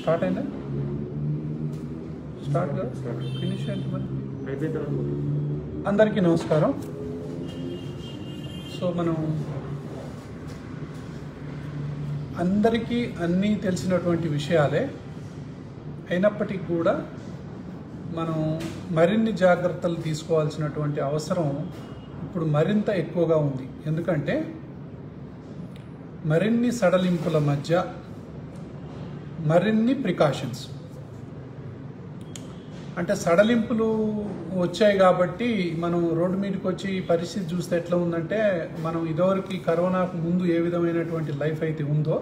Start అయినా start గా finish అయినా అయిపోయిన తర్వాత అందరికీ నమస్కారం. సో మనం అందరికీ అన్నీ తెలిసినటువంటి విషయాలే, అయినప్పటికీ కూడా మనం మరిన్ని జాగ్రత్తలు తీసుకోవాల్సినటువంటి అవసరం ఇప్పుడు మరింత ఎక్కువగా ఉంది. ఎందుకంటే మరిన్ని సడలింపుల మధ్య మరిన్ని ప్రికాషన్స్, అంటే సడలింపులు వచ్చాయి కాబట్టి మనం రోడ్డు మీదకి వచ్చి పరిస్థితి చూస్తే ఎట్లా ఉందంటే, మనం ఇదివరకు కరోనాకు ముందు ఏ విధమైనటువంటి లైఫ్ అయితే ఉందో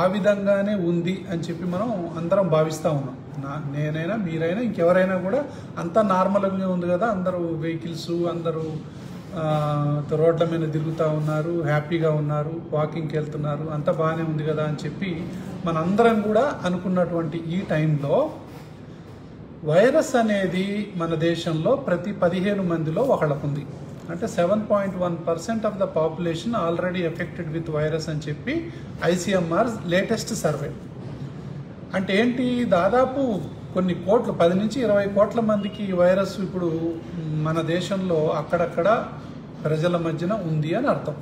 ఆ విధంగానే ఉంది అని చెప్పి మనం అందరం భావిస్తూ ఉన్నాం. నేనైనా మీరైనా ఇంకెవరైనా కూడా అంతా నార్మల్గా ఉంది కదా, అందరూ వెహికల్స్ అందరూ రోడ్ల మీద తిరుగుతూ ఉన్నారు, హ్యాపీగా ఉన్నారు, వాకింగ్కి వెళ్తున్నారు, అంతా బాగానే ఉంది కదా అని చెప్పి మనందరం కూడా అనుకున్నటువంటి ఈ టైంలో వైరస్ అనేది మన దేశంలో ప్రతి 15 మందిలో ఒకళ్ళకుంది. అంటే 7.1% of the population already affected with virus అని చెప్పి ఐసీఎంఆర్ లేటెస్ట్ సర్వే. అంటే ఏంటి, దాదాపు కొన్ని కోట్లు, 10 నుంచి 20 కోట్ల మందికి ఈ వైరస్ ఇప్పుడు మన దేశంలో అక్కడక్కడ ప్రజల మధ్యన ఉంది అని అర్థం.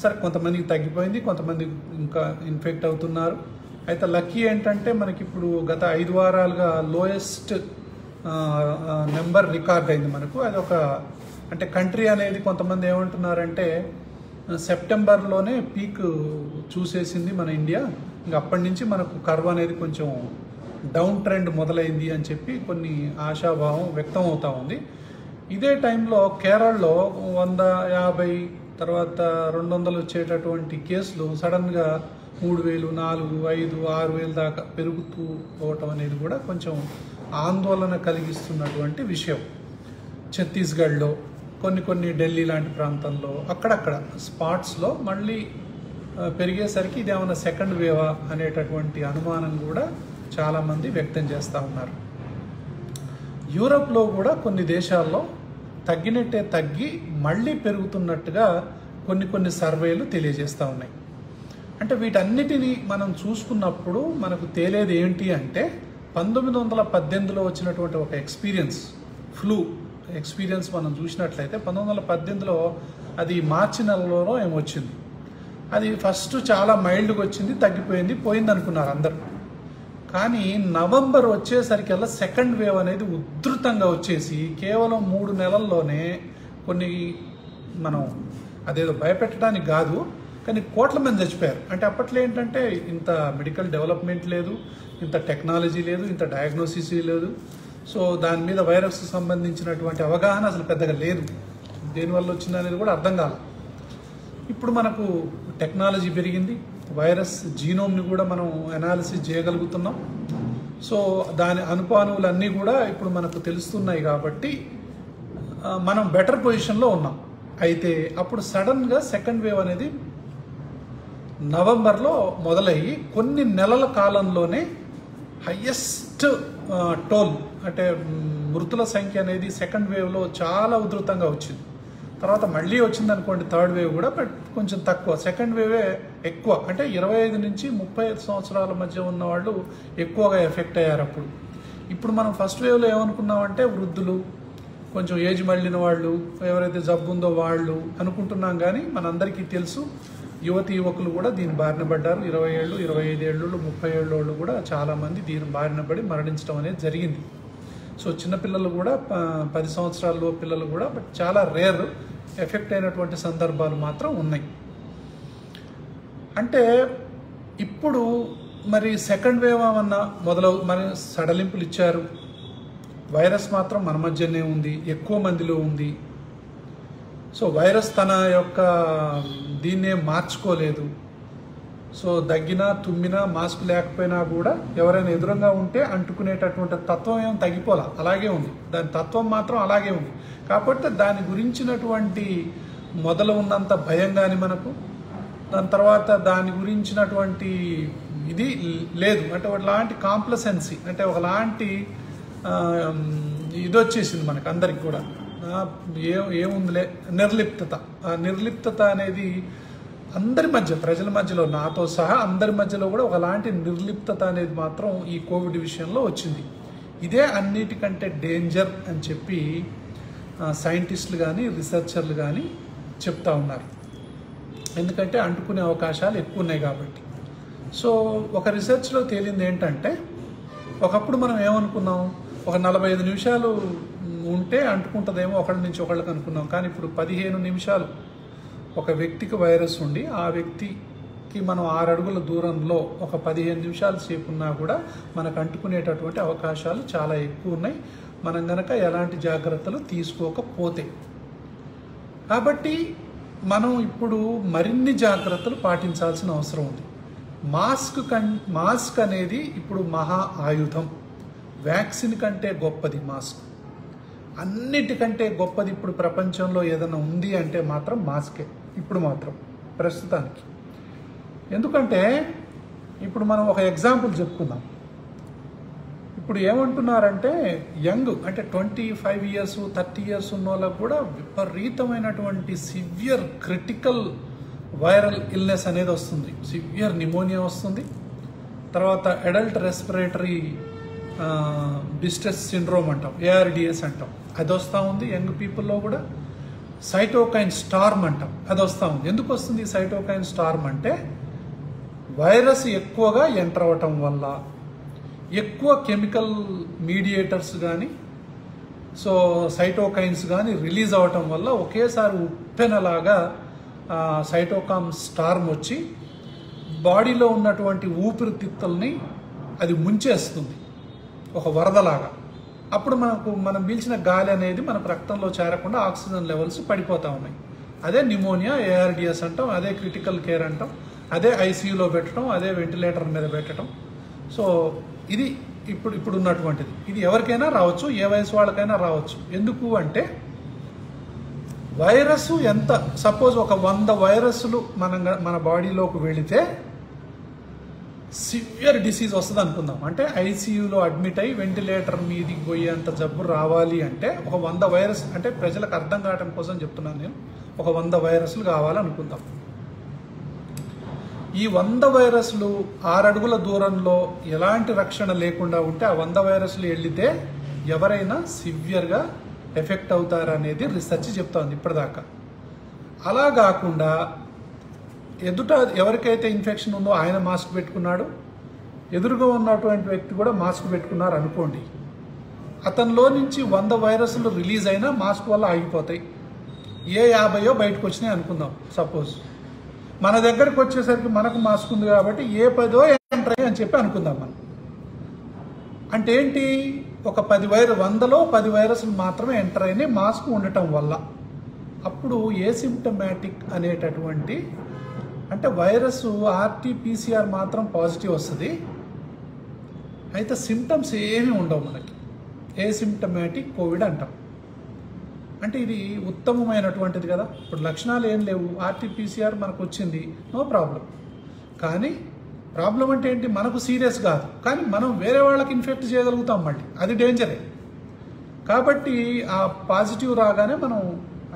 సరే, కొంతమందికి తగ్గిపోయింది, కొంతమంది ఇంకా ఇన్ఫెక్ట్ అవుతున్నారు. అయితే లక్కీ ఏంటంటే మనకి ఇప్పుడు గత 5 వారాలుగా లోయెస్ట్ నెంబర్ రికార్డ్ అయింది మనకు. అదొక అంటే కంట్రీ అనేది కొంతమంది ఏమంటున్నారంటే సెప్టెంబర్లోనే పీక్ చూసేసింది మన ఇండియా, ఇంకా అప్పటి నుంచి మనకు కర్వ్ అనేది కొంచెం డౌన్ ట్రెండ్ మొదలైంది అని చెప్పి కొన్ని ఆశాభావం వ్యక్తం అవుతూ ఉంది. ఇదే టైంలో కేరళలో 150 తర్వాత 200 వచ్చేటటువంటి కేసులు సడన్గా 3,000, 4,000, 5,000, 6,000 దాకా పెరుగుతూ పోవటం అనేది కూడా కొంచెం ఆందోళన కలిగిస్తున్నటువంటి విషయం. ఛత్తీస్గఢ్లో కొన్ని ఢిల్లీ లాంటి ప్రాంతంలో అక్కడక్కడ స్పాట్స్లో మళ్ళీ పెరిగేసరికి ఇదేమన్నా సెకండ్ వేవా అనేటటువంటి అనుమానం కూడా చాలామంది వ్యక్తం చేస్తూ ఉన్నారు. యూరప్లో కూడా కొన్ని దేశాల్లో తగ్గినట్టే తగ్గి మళ్ళీ పెరుగుతున్నట్టుగా కొన్ని సర్వేలు తెలియజేస్తూ ఉన్నాయి. అంటే వీటన్నిటినీ మనం చూసుకున్నప్పుడు మనకు తేలేది ఏంటి అంటే, 1918లో వచ్చినటువంటి ఒక ఎక్స్పీరియన్స్, ఫ్లూ ఎక్స్పీరియన్స్ మనం చూసినట్లయితే 1918లో అది మార్చి నెలలో ఏమొచ్చింది. అది ఫస్ట్ చాలా మైల్డ్గా వచ్చింది, తగ్గిపోయింది, పోయింది అనుకున్నారు అందరూ. కానీ నవంబర్ వచ్చేసరికల్లా సెకండ్ వేవ్ అనేది ఉధృతంగా వచ్చేసి కేవలం 3 నెలల్లోనే కొన్ని, మనం అదేదో భయపెట్టడానికి కాదు కానీ, కోట్ల మంది చచ్చిపోయారు. అంటే అప్పట్లో ఏంటంటే ఇంత మెడికల్ డెవలప్మెంట్ లేదు, ఇంత టెక్నాలజీ లేదు, ఇంత డయాగ్నోసిస్ లేదు. సో దాని మీద వైరస్కు సంబంధించినటువంటి అవగాహన అసలు పెద్దగా లేదు, దేనివల్ల వచ్చిందనేది కూడా అర్థం కాదు. ఇప్పుడు మనకు టెక్నాలజీ పెరిగింది, వైరస్ జీనోమ్ని కూడా మనం అనాలిసిస్ చేయగలుగుతున్నాం. సో దాని అనుపానువులన్నీ కూడా ఇప్పుడు మనకు తెలుస్తున్నాయి కాబట్టి మనం బెటర్ పొజిషన్లో ఉన్నాం. అయితే అప్పుడు సడన్గా సెకండ్ వేవ్ అనేది నవంబర్లో మొదలయ్యి కొన్ని నెలల కాలంలోనే హయ్యెస్ట్ టోల్, అంటే మృతుల సంఖ్య అనేది సెకండ్ వేవ్లో చాలా ఉధృతంగా వచ్చింది. తర్వాత మళ్ళీ వచ్చింది అనుకోండి థర్డ్ వేవ్ కూడా, బట్ కొంచెం తక్కువ, సెకండ్ వేవే ఎక్కువ. అంటే 25 నుంచి 35 సంవత్సరాల మధ్య ఉన్న వాళ్ళు ఎక్కువగా ఎఫెక్ట్ అయ్యారు అప్పుడు. ఇప్పుడు మనం ఫస్ట్ వేవ్లో ఏమనుకున్నామంటే వృద్ధులు, కొంచెం ఏజ్ మళ్ళిన వాళ్ళు, ఎవరైతే జబ్బు ఉందో వాళ్ళు అనుకుంటున్నాం. కానీ మనందరికీ తెలుసు యువతి యువకులు కూడా దీని బారిన పడ్డారు. 20 ఏళ్ళు, 25 ఏళ్ళు, 30 ఏళ్ళు కూడా చాలామంది దీని బారిన పడి మరణించడం అనేది జరిగింది. సో చిన్నపిల్లలు కూడా, 10 సంవత్సరాల్లో పిల్లలు కూడా, బట్ చాలా రేర్ ఎఫెక్ట్ అయినటువంటి సందర్భాలు మాత్రం ఉన్నాయి. అంటే ఇప్పుడు మరి సెకండ్ వేవ్ ఏమన్నా మరి సడలింపులు ఇచ్చారు, వైరస్ మాత్రం మన మధ్యనే ఉంది, ఎక్కువ మందిలో ఉంది. సో వైరస్ తన యొక్క దీన్నే మార్చుకోలేదు. సో దగ్గినా తుమ్మినా మాస్క్ లేకపోయినా కూడా ఎవరైనా ఎదురుగా ఉంటే అంటుకునేటటువంటి తత్వం ఏం తగ్గిపోలే, అలాగే ఉంది, దాని తత్వం మాత్రం అలాగే ఉంది. కాబట్టి దాని గురించినటువంటి మొదలు ఉన్నంత భయం కానీ మనకు, దాని తర్వాత దాని గురించినటువంటి ఇది లేదు. అంటే ఒకలాంటి కాంప్లసెన్సీ, అంటే ఒకలాంటి ఇది వచ్చేసింది మనకు అందరికి కూడా, ఏముందిలే నిర్లిప్తత. ఆ నిర్లిప్తత అనేది అందరి మధ్య ప్రజల మధ్యలో నాతో సహా అందరి మధ్యలో కూడా ఒకలాంటి నిర్లిప్తత అనేది మాత్రం ఈ కోవిడ్ విషయంలో వచ్చింది. ఇదే అన్నిటికంటే డేంజర్ అని చెప్పి సైంటిస్టులు కానీ రీసెర్చర్లు కానీ చెప్తా ఉన్నారు. ఎందుకంటే అంటుకునే అవకాశాలు ఎక్కువ ఉన్నాయి కాబట్టి. సో ఒక రీసెర్చ్లో తేలింది ఏంటంటే, ఒకప్పుడు మనం ఏమనుకున్నాం, ఒక 45 నిమిషాలు ఉంటే అంటుకుంటుందేమో ఒకళ్ళ నుంచి ఒకళ్ళకి అనుకున్నాం. కానీ ఇప్పుడు 15 నిమిషాలు ఒక వ్యక్తికి వైరస్ ఉండి ఆ వ్యక్తికి మనం 6 అడుగుల దూరంలో ఒక 15 నిమిషాలు సేపున్నా కూడా మనకు అంటుకునేటటువంటి అవకాశాలు చాలా ఎక్కువ ఉన్నాయి, మనం గనక ఎలాంటి జాగ్రత్తలు తీసుకోకపోతే. కాబట్టి మనం ఇప్పుడు మరిన్ని జాగ్రత్తలు పాటించాల్సిన అవసరం ఉంది. మాస్క్ అనేది ఇప్పుడు మహా ఆయుధం. వ్యాక్సిన్ కంటే గొప్పది మాస్క్, అన్నిటికంటే గొప్పది. ఇప్పుడు ప్రపంచంలో ఏదైనా ఉంది అంటే మాత్రం మాస్కే ఇప్పుడు మాత్రం ప్రస్తుతానికి. ఎందుకంటే ఇప్పుడు మనం ఒక ఎగ్జాంపుల్ చెప్పుకుందాం. ఇప్పుడు ఏమంటున్నారంటే యంగ్ అంటే 25 years 30 years ఉన్న వాళ్ళకు కూడా విపరీతమైనటువంటి సివియర్ క్రిటికల్ వైరల్ ఇల్నెస్ అనేది వస్తుంది. సివియర్ న్యూమోనియా వస్తుంది, తర్వాత అడల్ట్ రెస్పిరేటరీ డిస్ట్రెస్ సిండ్రోమ్ అంటాం, ARDS అంటాం, అది వస్తూ ఉంది. యంగ్ పీపుల్లో కూడా సైటోకైన్ స్టార్మ్ అంటాం, అది వస్తూ ఉంది. ఎందుకు వస్తుంది ఈ సైటోకైన్ స్టార్మ్ అంటే, వైరస్ ఎక్కువగా ఎంటర్ అవ్వటం వల్ల ఎక్కువ కెమికల్ మీడియేటర్స్ కానీ సో సైటోకైన్స్ కానీ రిలీజ్ అవ్వటం వల్ల ఒకేసారి ఉప్పెనలాగా సైటోకామ్ స్టార్మ్ వచ్చి బాడీలో ఉన్నటువంటి ఊపిరితిత్తుల్ని అది ముంచేస్తుంది ఒక వరదలాగా. అప్పుడు మనం పీల్చిన గాలి అనేది మన రక్తంలో చేరకుండా ఆక్సిజన్ లెవెల్స్ పడిపోతూ ఉన్నాయి. అదే న్యూమోనియా, ARDS అంటాం, అదే క్రిటికల్ కేర్ అంటాం, అదే ICUలో పెట్టడం, అదే వెంటిలేటర్ మీద పెట్టడం. సో ఇది ఇప్పుడు ఉన్నటువంటిది. ఇది ఎవరికైనా రావచ్చు, ఏ వయసు వాళ్ళకైనా రావచ్చు. ఎందుకు అంటే వైరస్ ఎంత, సపోజ్ ఒక 100 వైరస్లు మన బాడీలోకి వెళితే సివియర్ డిసీజ్ వస్తుంది అనుకుందాం. అంటే ICUలో అడ్మిట్ అయ్యి వెంటిలేటర్ మీదికి పోయేంత జబ్బు రావాలి అంటే ఒక 100 వైరస్ అంటే ప్రజలకు అర్థం కావడం కోసం చెప్తున్నాను నేను, ఒక 100 వైరస్లు కావాలనుకుందాం. ఈ 100 వైరస్లు 6 అడుగుల దూరంలో ఎలాంటి రక్షణ లేకుండా ఉంటే ఆ 100 వైరస్లు వెళ్ళితే ఎవరైనా సివియర్గా ఎఫెక్ట్ అవుతారనేది రీసెర్చ్ చెప్తా ఉంది ఇప్పటిదాకా. అలా కాకుండా ఎదుట ఎవరికైతే ఇన్ఫెక్షన్ ఉందో ఆయన మాస్క్ పెట్టుకున్నాడు, ఎదురుగా ఉన్నటువంటి వ్యక్తి కూడా మాస్క్ పెట్టుకున్నారు అనుకోండి, అతనిలో నుంచి 100 వైరస్లు రిలీజ్ అయినా మాస్క్ వల్ల ఆగిపోతాయి. ఏ 50 బయటకు వచ్చినాయి అనుకుందాం సపోజ్. మన దగ్గరకు వచ్చేసరికి మనకు మాస్క్ ఉంది కాబట్టి ఏ 10 ఎంటర్ అయ్యి అని చెప్పి అనుకుందాం మనం. అంటే ఏంటి, ఒక 10 వైరస్లు 100లో 10 వైరస్లు మాత్రమే ఎంటర్ అయినాయి మాస్క్ ఉండటం వల్ల. అప్పుడు ఏసిమ్టమాటిక్ అనేటటువంటి, అంటే వైరస్ RT-PCR మాత్రం పాజిటివ్ వస్తుంది, అయితే సిమ్టమ్స్ ఏమీ ఉండవు మనకి, ఏసిమ్టమాటిక్ కోవిడ్ అంటాం. అంటే ఇది ఉత్తమమైనటువంటిది కదా. ఇప్పుడు లక్షణాలు ఏం లేవు, RT-PCR మనకు వచ్చింది, నో ప్రాబ్లం. కానీ ప్రాబ్లం అంటే ఏంటి, మనకు సీరియస్ కాదు కానీ మనం వేరే వాళ్ళకి ఇన్ఫెక్ట్ చేయగలుగుతాం మళ్ళీ, అది డేంజరే. కాబట్టి ఆ పాజిటివ్ రాగానే మనం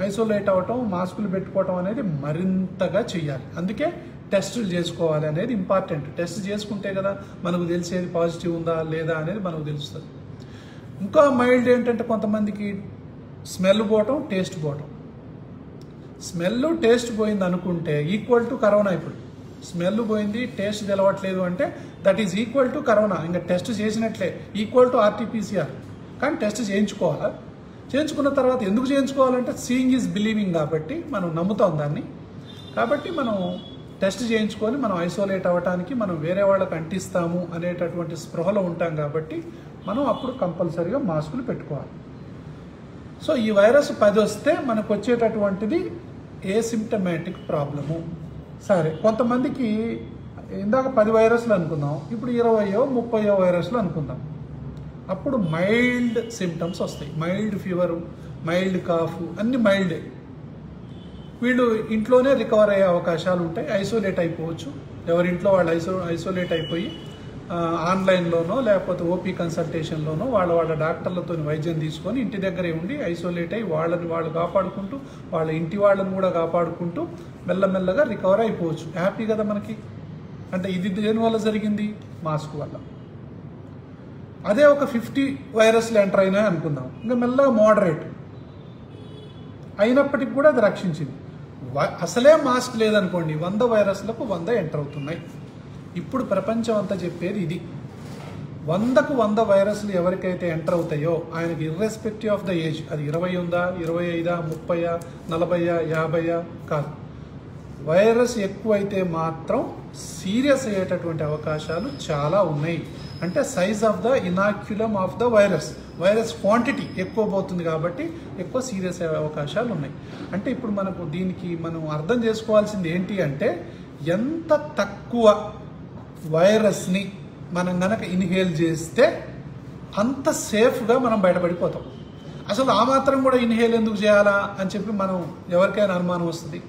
ఐసోలేట్ అవ్వటం, మాస్కులు పెట్టుకోవటం అనేది మరింతగా చేయాలి. అందుకే టెస్టులు చేసుకోవాలి అనేది ఇంపార్టెంట్. టెస్ట్ చేసుకుంటే కదా మనకు తెలిసేది పాజిటివ్ ఉందా లేదా అనేది మనకు తెలుస్తుంది. ఇంకా మైల్డ్ ఏంటంటే కొంతమందికి స్మెల్ పోవటం, టేస్ట్ పోవటం. స్మెల్ టేస్ట్ పోయింది అనుకుంటే ఈక్వల్ టు కరోనా. ఇప్పుడు స్మెల్ పోయింది, టేస్ట్ తెలవట్లేదు అంటే that is equal to corona, ఇంకా టెస్ట్ చేసినట్లే, ఈక్వల్ టు RT-PCR. కానీ టెస్ట్ చేయించుకోవాలా, చేయించుకున్న తర్వాత ఎందుకు చేయించుకోవాలంటే సీయింగ్ ఈజ్ బిలీవింగ్ కాబట్టి మనం నమ్ముతాం దాన్ని. కాబట్టి మనం టెస్ట్ చేయించుకొని మనం ఐసోలేట్ అవ్వటానికి, మనం వేరే వాళ్ళకి అంటిస్తాము అనేటటువంటి స్పృహలో ఉంటాం కాబట్టి మనం అప్పుడు కంపల్సరీగా మాస్కులు పెట్టుకోవాలి. సో ఈ వైరస్ 10 వస్తే మనకు వచ్చేటటువంటిది ఏసిమ్టమాటిక్ ప్రాబ్లము. సరే, కొంతమందికి ఇందాక 10 వైరస్లు అనుకుందాం, ఇప్పుడు 20 30 వైరస్లు అనుకుందాం. అప్పుడు మైల్డ్ సిమ్టమ్స్ వస్తాయి, మైల్డ్ ఫీవరు, మైల్డ్ కాఫ్, అన్ని మైల్డే. వీళ్ళు ఇంట్లోనే రికవర్ అయ్యే అవకాశాలు ఉంటాయి, ఐసోలేట్ అయిపోవచ్చు. ఎవరింట్లో వాళ్ళు ఐసోలేట్ అయిపోయి ఆన్లైన్ లోనో లేకపోతే ఓపీ కన్సల్టేషన్ లోనో వాళ్ళ డాక్టర్లతో వైద్యం తీసుకొని ఇంటి దగ్గరే ఉండి ఐసోలేట్ అయ్యి వాళ్ళని వాళ్ళు కాపాడుకుంటూ వాళ్ళ ఇంటి వాళ్ళని కూడా కాపాడుకుంటూ మెల్లమెల్లగా రికవర్ అయిపోవచ్చు. హ్యాపీ కదా మనకి. అంటే ఇది దేనివల్ల జరిగింది? మాస్క్ వల్ల. అదే ఒక 50 వైరస్లు ఎంటర్ అయినాయి అనుకుందాం, ఇంకా మెల్లగా మోడరేట్ అయినప్పటికి కూడా అది రక్షించింది. అసలే మాస్క్ లేదనుకోండి 100 వైరస్లకు 100 ఎంటర్ అవుతున్నాయి. ఇప్పుడు ప్రపంచం అంతా చెప్పేది ఇది. 100కు 100 వైరస్లు ఎవరికైతే ఎంటర్ అవుతాయో ఆయనకి ఇర్రెస్పెక్టివ్ ఆఫ్ ద ఏజ్, అది 20 ఉందా 25 30 40 50 కాదు, వైరస్ ఎక్కువైతే మాత్రం సీరియస్ అయ్యేటటువంటి అవకాశాలు చాలా ఉన్నాయి. అంటే size of the inoculum of the virus, virus quantity ఎక్కువ పోతుంది కాబట్టి ఎక్కువ సీరియస్ అయ్యే అవకాశాలు ఉన్నాయి. అంటే ఇప్పుడు మనకు దీనికి మనం అర్థం చేసుకోవాల్సింది ఏంటి అంటే, ఎంత తక్కువ వైరస్ని మనం కనుక ఇన్హేల్ చేస్తే అంత సేఫ్గా మనం బయటపడిపోతాం. అసలు ఆ మాత్రం కూడా ఇన్హేల్ ఎందుకు చేయాలా అని చెప్పి మనం ఎవరికైనా అనుమానం వస్తుంది.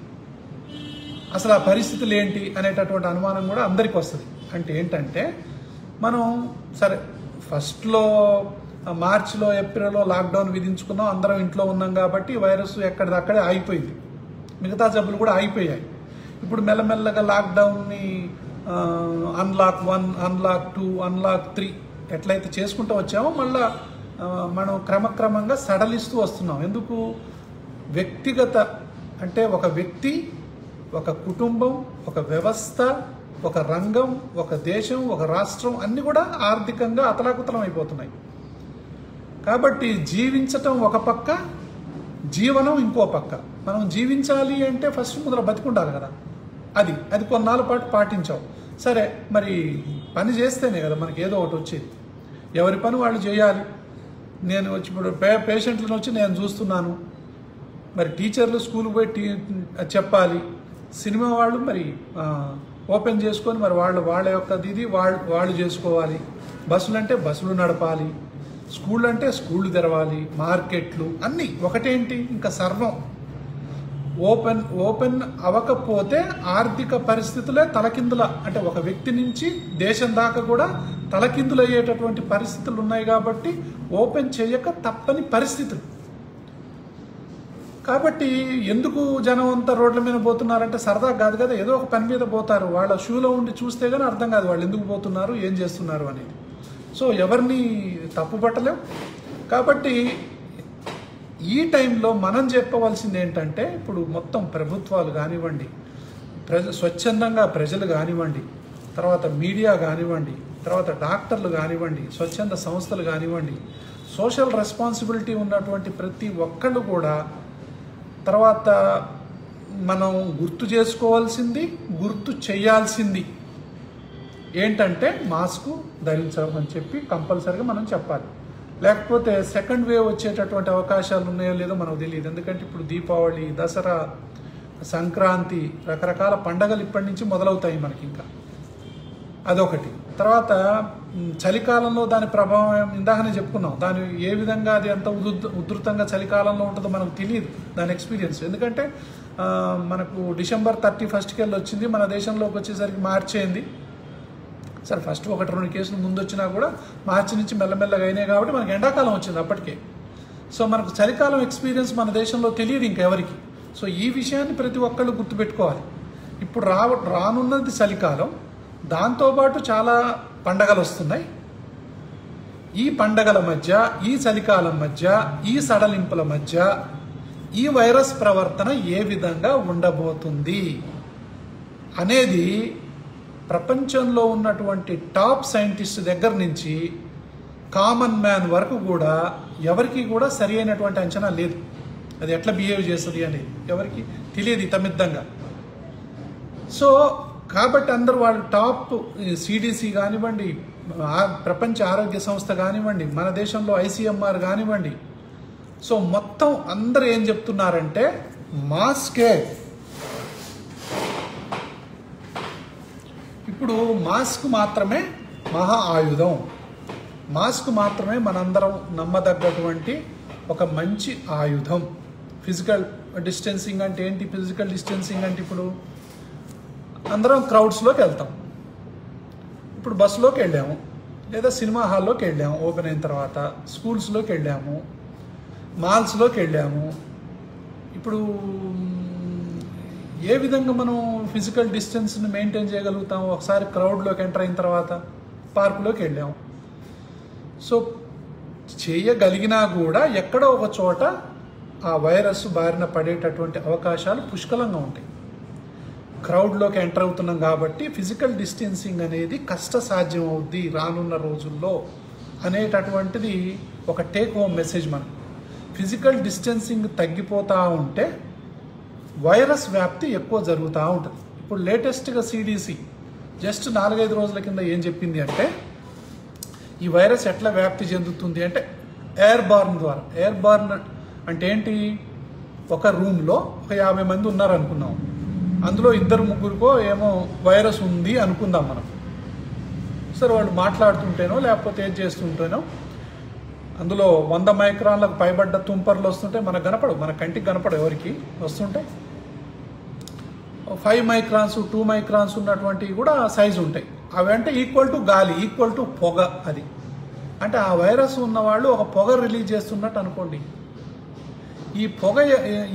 అసలు ఆ పరిస్థితులు ఏంటి అనేటటువంటి అనుమానం కూడా అందరికీ వస్తుంది. అంటే ఏంటంటే మనం సరే ఫస్ట్లో మార్చిలో ఏప్రిల్లో లాక్డౌన్ విధించుకున్నాం, అందరం ఇంట్లో ఉన్నాం కాబట్టి వైరస్ ఎక్కడిదక్కడే ఆగిపోయింది, మిగతా జబ్బులు కూడా ఆగిపోయాయి. ఇప్పుడు మెల్లమెల్లగా లాక్డౌన్ని అన్లాక్ 1 అన్లాక్ 2 అన్లాక్ 3 ఎట్లయితే చేసుకుంటూ వచ్చామో మళ్ళా మనం క్రమక్రమంగా సడలిస్తూ వస్తున్నాం. ఎందుకు? వ్యక్తిగత అంటే ఒక వ్యక్తి, ఒక కుటుంబం, ఒక వ్యవస్థ, ఒక రంగం, ఒక దేశం, ఒక రాష్ట్రం అన్నీ కూడా ఆర్థికంగా అతలాకుతలం అయిపోతున్నాయి. కాబట్టి జీవించటం ఒక పక్క, జీవనం ఇంకో పక్క. మనం జీవించాలి అంటే ఫస్ట్ ముందర బతికుండాలి కదా, అది కొన్నాళ్ళ పాటు పాటించాం. సరే మరి పని చేస్తేనే కదా మనకి ఏదో ఒకటి వచ్చేది. ఎవరి పని వాళ్ళు చేయాలి. నేను వచ్చి ఇప్పుడు పేషెంట్లను వచ్చి నేను చూస్తున్నాను, మరి టీచర్లు స్కూల్కి పోయి చెప్పాలి, సినిమా వాళ్ళు మరి ఓపెన్ చేసుకొని మరి వాళ్ళ యొక్క ఇది వాళ్ళు చేసుకోవాలి, బస్సులు అంటే బస్సులు నడపాలి, స్కూళ్ళు అంటే స్కూళ్ళు తెరవాలి, మార్కెట్లు అన్నీ ఒకటేంటి ఇంకా సర్వం ఓపెన్ అవ్వకపోతే ఆర్థిక పరిస్థితులే తలకిందుల. అంటే ఒక వ్యక్తి నుంచి దేశం దాకా కూడా తలకిందులయ్యేటటువంటి పరిస్థితులు ఉన్నాయి కాబట్టి ఓపెన్ చేయక తప్పని పరిస్థితులు. కాబట్టి ఎందుకు జనం అంతా రోడ్ల మీద పోతున్నారంటే సరదా కాదు కదా, ఏదో ఒక పని మీద పోతారు. వాళ్ళ షూలో ఉండి చూస్తే కానీ అర్థం కాదు వాళ్ళు ఎందుకు పోతున్నారు, ఏం చేస్తున్నారు అనేది. సో ఎవరిని తప్పుపట్టలేం. కాబట్టి ఈ టైంలో మనం చెప్పవలసింది ఏంటంటే, ఇప్పుడు మొత్తం ప్రభుత్వాలు కానివ్వండి, స్వచ్ఛందంగా ప్రజలు కానివ్వండి, తర్వాత మీడియా కానివ్వండి, తర్వాత డాక్టర్లు కానివ్వండి, స్వచ్ఛంద సంస్థలు కానివ్వండి, సోషల్ రెస్పాన్సిబిలిటీ ఉన్నటువంటి ప్రతి ఒక్కళ్ళు కూడా, తర్వాత మనం గుర్తు చేసుకోవాల్సింది, గుర్తు చేయాల్సింది ఏంటంటే మాస్కు ధరించడం అని చెప్పి కంపల్సరీగా మనం చెప్పాలి. లేకపోతే సెకండ్ వేవ్ వచ్చేటటువంటి అవకాశాలు ఉన్నాయో లేదో మనకు తెలియదు. ఎందుకంటే ఇప్పుడు దీపావళి, దసరా, సంక్రాంతి, రకరకాల పండగలు ఇప్పటి నుంచి మొదలవుతాయి మనకి. ఇంకా అదొకటి. తర్వాత చలికాలంలో దాని ప్రభావం ఇందాకనే చెప్పుకున్నాం. దాని ఏ విధంగా అది ఎంత ఉధృతంగా చలికాలంలో ఉంటుందో మనకు తెలియదు, దాని ఎక్స్పీరియన్స్. ఎందుకంటే మనకు డిసెంబర్ 31కి వెళ్ళి వచ్చింది, మన దేశంలోకి వచ్చేసరికి మార్చి అయింది. సరే ఫస్ట్ 1-2 కేసులు ముందు వచ్చినా కూడా మార్చి నుంచి మెల్లమెల్లగా అయినాయి కాబట్టి మనకి ఎండాకాలం వచ్చింది అప్పటికే. సో మనకు చలికాలం ఎక్స్పీరియన్స్ మన దేశంలో తెలియదు ఇంకెవరికి. సో ఈ విషయాన్ని ప్రతి ఒక్కళ్ళు గుర్తుపెట్టుకోవాలి. ఇప్పుడు రానున్నది చలికాలం, దాంతోపాటు చాలా పండగలు వస్తున్నాయి. ఈ పండగల మధ్య, ఈ చలికాలం మధ్య, ఈ సడలింపుల మధ్య ఈ వైరస్ ప్రవర్తన ఏ విధంగా ఉండబోతుంది అనేది ప్రపంచంలో ఉన్నటువంటి టాప్ సైంటిస్ట్ దగ్గర నుంచి కామన్ మ్యాన్ వరకు కూడా ఎవరికి కూడా సరి అయినటువంటి అంచనా లేదు. అది ఎట్లా బిహేవ్ చేస్తుంది అనేది ఎవరికి తెలియదు ఇతమిద్దంగా. సో కాబట్టి అందరు వాళ్ళు టాప్ CDC కానివ్వండి, ప్రపంచ ఆరోగ్య సంస్థ కానివ్వండి, మన దేశంలో ICMR కానివ్వండి, సో మొత్తం అందరు ఏం చెప్తున్నారంటే మాస్కే. ఇప్పుడు మాస్క్ మాత్రమే మహా ఆయుధం, మాస్క్ మాత్రమే మనందరం నమ్మదగ్గటువంటి ఒక మంచి ఆయుధం. ఫిజికల్ డిస్టెన్సింగ్ అంటే ఏంటి? ఫిజికల్ డిస్టెన్సింగ్ అంటే ఇప్పుడు అందరం క్రౌడ్స్లోకి వెళ్తాం, ఇప్పుడు బస్సులోకి వెళ్ళాము, లేదా సినిమా హాల్లోకి వెళ్ళాము, ఓపెన్ అయిన తర్వాత స్కూల్స్లోకి వెళ్ళాము, మాల్స్లోకి వెళ్ళాము. ఇప్పుడు ఏ విధంగా మనం ఫిజికల్ డిస్టెన్స్ని మెయింటైన్ చేయగలుగుతాము? ఒకసారి క్రౌడ్లోకి ఎంటర్ అయిన తర్వాత పార్కులోకి వెళ్ళాము. సో చేయగలిగినా కూడా ఎక్కడో ఒక చోట ఆ వైరస్ బారిన పడేటటువంటి అవకాశాలు పుష్కలంగా ఉంటాయి. క్రౌడ్లోకి ఎంటర్ అవుతున్నాం కాబట్టి ఫిజికల్ డిస్టెన్సింగ్ అనేది కష్ట సాధ్యం అవుద్ది రానున్న రోజుల్లో అనేటటువంటిది ఒక టేక్ హోమ్ మెసేజ్. మనం ఫిజికల్ డిస్టెన్సింగ్ తగ్గిపోతూ ఉంటే వైరస్ వ్యాప్తి ఎక్కువ జరుగుతూ ఉంటుంది. ఇప్పుడు లేటెస్ట్గా సిడిసి జస్ట్ 4-5 రోజుల కింద ఏం చెప్పింది అంటే, ఈ వైరస్ ఎట్లా వ్యాప్తి చెందుతుంది అంటే ఎయిర్ బార్న్ ద్వారా. ఎయిర్ బార్న్ అంటే ఏంటి? ఒక రూమ్లో ఒక 50 మంది ఉన్నారనుకున్నాం, అందులో 2-3 ఏమో వైరస్ ఉంది అనుకుందాం మనం. సరే, వాళ్ళు మాట్లాడుతుంటేనో లేకపోతే ఏం చేస్తుంటేనో అందులో 100 మైక్రాన్లకు పైబడ్డ తుంపర్లు వస్తుంటే మనకు కనపడవు, మన కంటికి కనపడవు, ఎవరికి వస్తుంటాయి. 5 మైక్రాన్స్ 2 మైక్రాన్స్ ఉన్నటువంటివి కూడా సైజు ఉంటాయి. అవి అంటే ఈక్వల్ టు గాలి, ఈక్వల్ టు పొగ. అది అంటే ఆ వైరస్ ఉన్నవాళ్ళు ఒక పొగ రిలీజ్ చేస్తున్నట్టు అనుకోండి.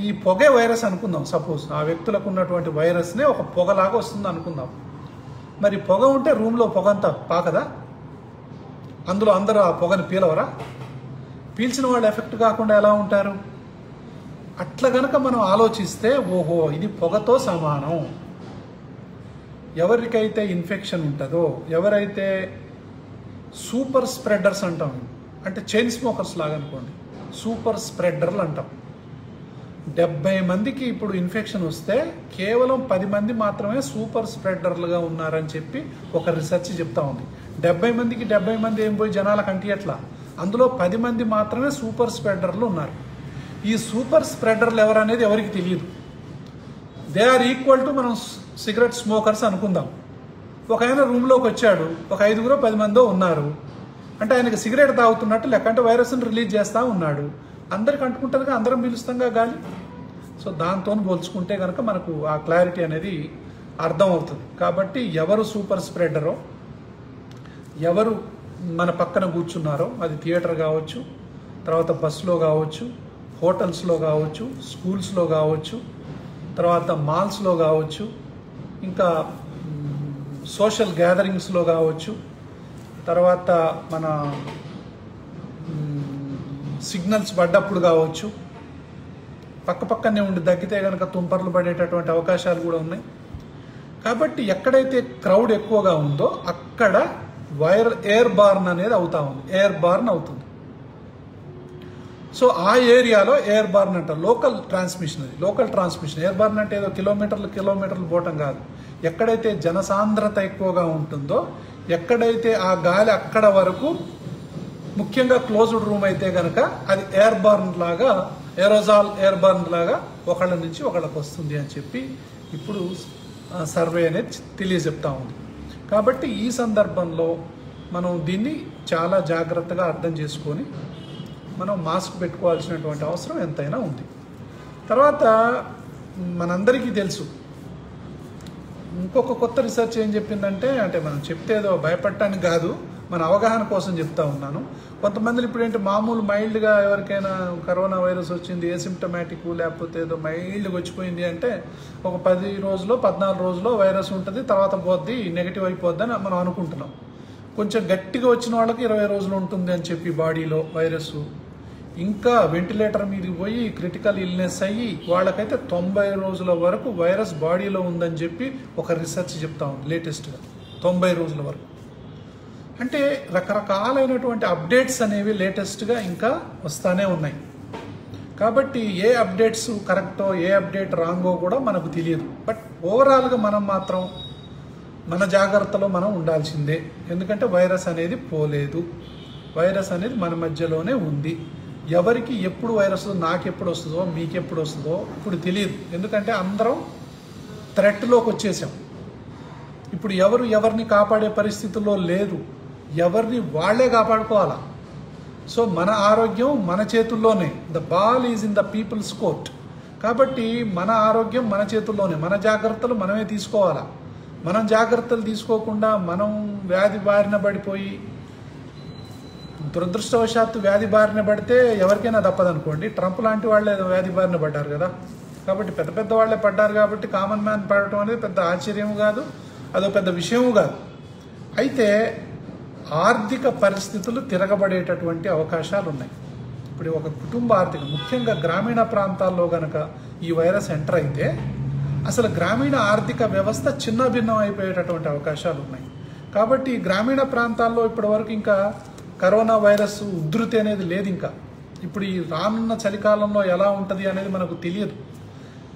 ఈ పొగే వైరస్ అనుకుందాం. సపోజ్ ఆ వ్యక్తులకు ఉన్నటువంటి వైరస్నే ఒక పొగలాగా వస్తుంది అనుకుందాం. మరి పొగ ఉంటే రూమ్లో పొగ అంతా పాకదా? అందులో అందరూ ఆ పొగని పీలవరా? పీల్చిన వాళ్ళు ఎఫెక్ట్ కాకుండా ఎలా ఉంటారు? అట్లా కనుక మనం ఆలోచిస్తే ఓహో ఇది పొగతో సమానం. ఎవరికైతే ఇన్ఫెక్షన్ ఉంటుందో, ఎవరైతే సూపర్ స్ప్రెడర్స్ అంటాం, అంటే చైన్ స్మోకర్స్ లాగా అనుకోండి, సూపర్ స్ప్రెడర్లు అంటాం. 70 మందికి ఇప్పుడు ఇన్ఫెక్షన్ వస్తే కేవలం 10 మంది మాత్రమే సూపర్ స్ప్రెడర్లుగా ఉన్నారని చెప్పి ఒక రీసెర్చ్ చెప్తా ఉంది. 70 మందికి 70 మంది ఏం పోయి జనాలకు అంటియట్లా, అందులో 10 మంది మాత్రమే సూపర్ స్ప్రెడర్లు ఉన్నారు. ఈ సూపర్ స్ప్రెడర్లు ఎవరనేది ఎవరికి తెలియదు. దే ఆర్ ఈక్వల్ టు మనం సిగరెట్ స్మోకర్స్ అనుకుందాం. ఒక ఆయన రూమ్లోకి వచ్చాడు, ఒక 5-10 మందో ఉన్నారు అంటే ఆయనకి సిగరెట్ తాగుతున్నట్టు లెక్క, అంటే వైరస్ని రిలీజ్ చేస్తూ ఉన్నాడు. అందరికి అంటుకుంటుందిగా, అందరం పీలుస్తాంగా గాలి. సో దాంతో పోల్చుకుంటే కనుక మనకు ఆ క్లారిటీ అనేది అర్థం అవుతుంది. కాబట్టి ఎవరు సూపర్ స్ప్రెడరో, ఎవరు మన పక్కన కూర్చున్నారో, అది థియేటర్ కావచ్చు, తర్వాత బస్సులో కావచ్చు, హోటల్స్లో కావచ్చు, స్కూల్స్లో కావచ్చు, తర్వాత మాల్స్లో కావచ్చు, ఇంకా సోషల్ గ్యాదరింగ్స్లో కావచ్చు, తర్వాత మన సిగ్నల్స్ పడ్డప్పుడు కావచ్చు. పక్క పక్కనే ఉండి దగ్గితే కనుక తుంపర్లు పడేటటువంటి అవకాశాలు కూడా ఉన్నాయి. కాబట్టి ఎక్కడైతే క్రౌడ్ ఎక్కువగా ఉందో అక్కడ ఎయిర్ బార్న్ అనేది అవుతా ఉంది, ఎయిర్ బార్న్ అవుతుంది. సో ఆ ఏరియాలో ఎయిర్ బార్న్ అంటే లోకల్ ట్రాన్స్మిషన్, అది లోకల్ ట్రాన్స్మిషన్. ఎయిర్ బార్న్ అంటే ఏదో కిలోమీటర్లు పోవటం కాదు. ఎక్కడైతే జనసాంద్రత ఎక్కువగా ఉంటుందో, ఎక్కడైతే ఆ గాలి అక్కడ వరకు, ముఖ్యంగా క్లోజ్డ్ రూమ్ అయితే కనుక అది ఎయిర్ బార్న్ లాగా, ఏరోజాల్ ఎయిర్ బార్న్ లాగా ఒకళ్ళ నుంచి ఒకళ్ళకి వస్తుంది అని చెప్పి ఇప్పుడు సర్వే అనేది తెలియజెప్తా ఉంది. కాబట్టి ఈ సందర్భంలో మనం దీన్ని చాలా జాగ్రత్తగా అర్థం చేసుకొని మనం మాస్క్ పెట్టుకోవాల్సినటువంటి అవసరం ఎంతైనా ఉంది. తర్వాత మనందరికీ తెలుసు ఇంకొక కొత్త రీసెర్చ్ ఏం చెప్పిందంటే, అంటే మనం చెప్తేదో భయపడటానికి కాదు, మన అవగాహన కోసం చెప్తా ఉన్నాను. కొంతమంది ఇప్పుడు ఏంటి మామూలు మైల్డ్గా ఎవరికైనా కరోనా వైరస్ వచ్చింది, ఏసిమ్టమాటిక్ లేకపోతే ఏదో మైల్డ్గా వచ్చిపోయింది అంటే ఒక 10 రోజులో 14 రోజులో వైరస్ ఉంటుంది, తర్వాత పోద్ది, నెగిటివ్ అయిపోద్ది అని మనం అనుకుంటున్నాం. కొంచెం గట్టిగా వచ్చిన వాళ్ళకి 20 రోజులు ఉంటుంది అని చెప్పి బాడీలో వైరస్, ఇంకా వెంటిలేటర్ మీదకి పోయి క్రిటికల్ ఇల్నెస్ అయ్యి వాళ్ళకైతే 90 రోజుల వరకు వైరస్ బాడీలో ఉందని చెప్పి ఒక రీసెర్చ్ చెప్తా ఉంది లేటెస్ట్గా. 90 రోజుల వరకు అంటే రకరకాలైనటువంటి అప్డేట్స్ అనేవి లేటెస్ట్గా ఇంకా వస్తూనే ఉన్నాయి. కాబట్టి ఏ అప్డేట్స్ కరెక్టో ఏ అప్డేట్ రాంగో కూడా మనకు తెలియదు. బట్ ఓవరాల్గా మనం మాత్రం మన జాగ్రత్తలో మనం ఉండాల్సిందే. ఎందుకంటే వైరస్ అనేది పోలేదు, వైరస్ అనేది మన మధ్యలోనే ఉంది. ఎవరికి ఎప్పుడు వైరస్, నాకెప్పుడు వస్తుందో మీకెప్పుడు వస్తుందో ఇప్పుడు తెలియదు. ఎందుకంటే అందరం థ్రెట్లోకి వచ్చేసాం. ఇప్పుడు ఎవరు ఎవరిని కాపాడే పరిస్థితుల్లో లేదు, ఎవరిని వాళ్ళే కాపాడుకోవాలా. సో మన ఆరోగ్యం మన చేతుల్లోనే, the ball is in the people's court. కాబట్టి మన ఆరోగ్యం మన చేతుల్లోనే, మన జాగ్రత్తలు మనమే తీసుకోవాలా. మనం జాగృత్తలు తీసుకోకుండా మనం వ్యాధి బారిన పడిపోయి దురదృష్టవశాత్తు వ్యాధి బారిన పడితే ఎవరికైనా తప్పదనుకోండి. ట్రంప్ లాంటి వాళ్ళే వ్యాధి బారిన పడ్డారు కదా, కాబట్టి పెద్ద పెద్ద వాళ్ళే పడ్డారు కాబట్టి కామన్ మ్యాన్ పడటం అనేది పెద్ద ఆశ్చర్యం కాదు, అదో పెద్ద విషయము కాదు. అయితే ఆర్థిక పరిస్థితులు తిరగబడేటటువంటి అవకాశాలు ఉన్నాయి. ఇప్పుడు ఒక కుటుంబ ఆర్థిక, ముఖ్యంగా గ్రామీణ ప్రాంతాల్లో కనుక ఈ వైరస్ ఎంటర్ అయితే అసలు గ్రామీణ ఆర్థిక వ్యవస్థ చిన్న భిన్నం అయిపోయేటటువంటి అవకాశాలు ఉన్నాయి. కాబట్టి గ్రామీణ ప్రాంతాల్లో ఇప్పటివరకు ఇంకా కరోనా వైరస్ ఉధృతి అనేది లేదు. ఇంకా ఇప్పుడు ఈ రానున్న చలికాలంలో ఎలా ఉంటుంది అనేది మనకు తెలియదు.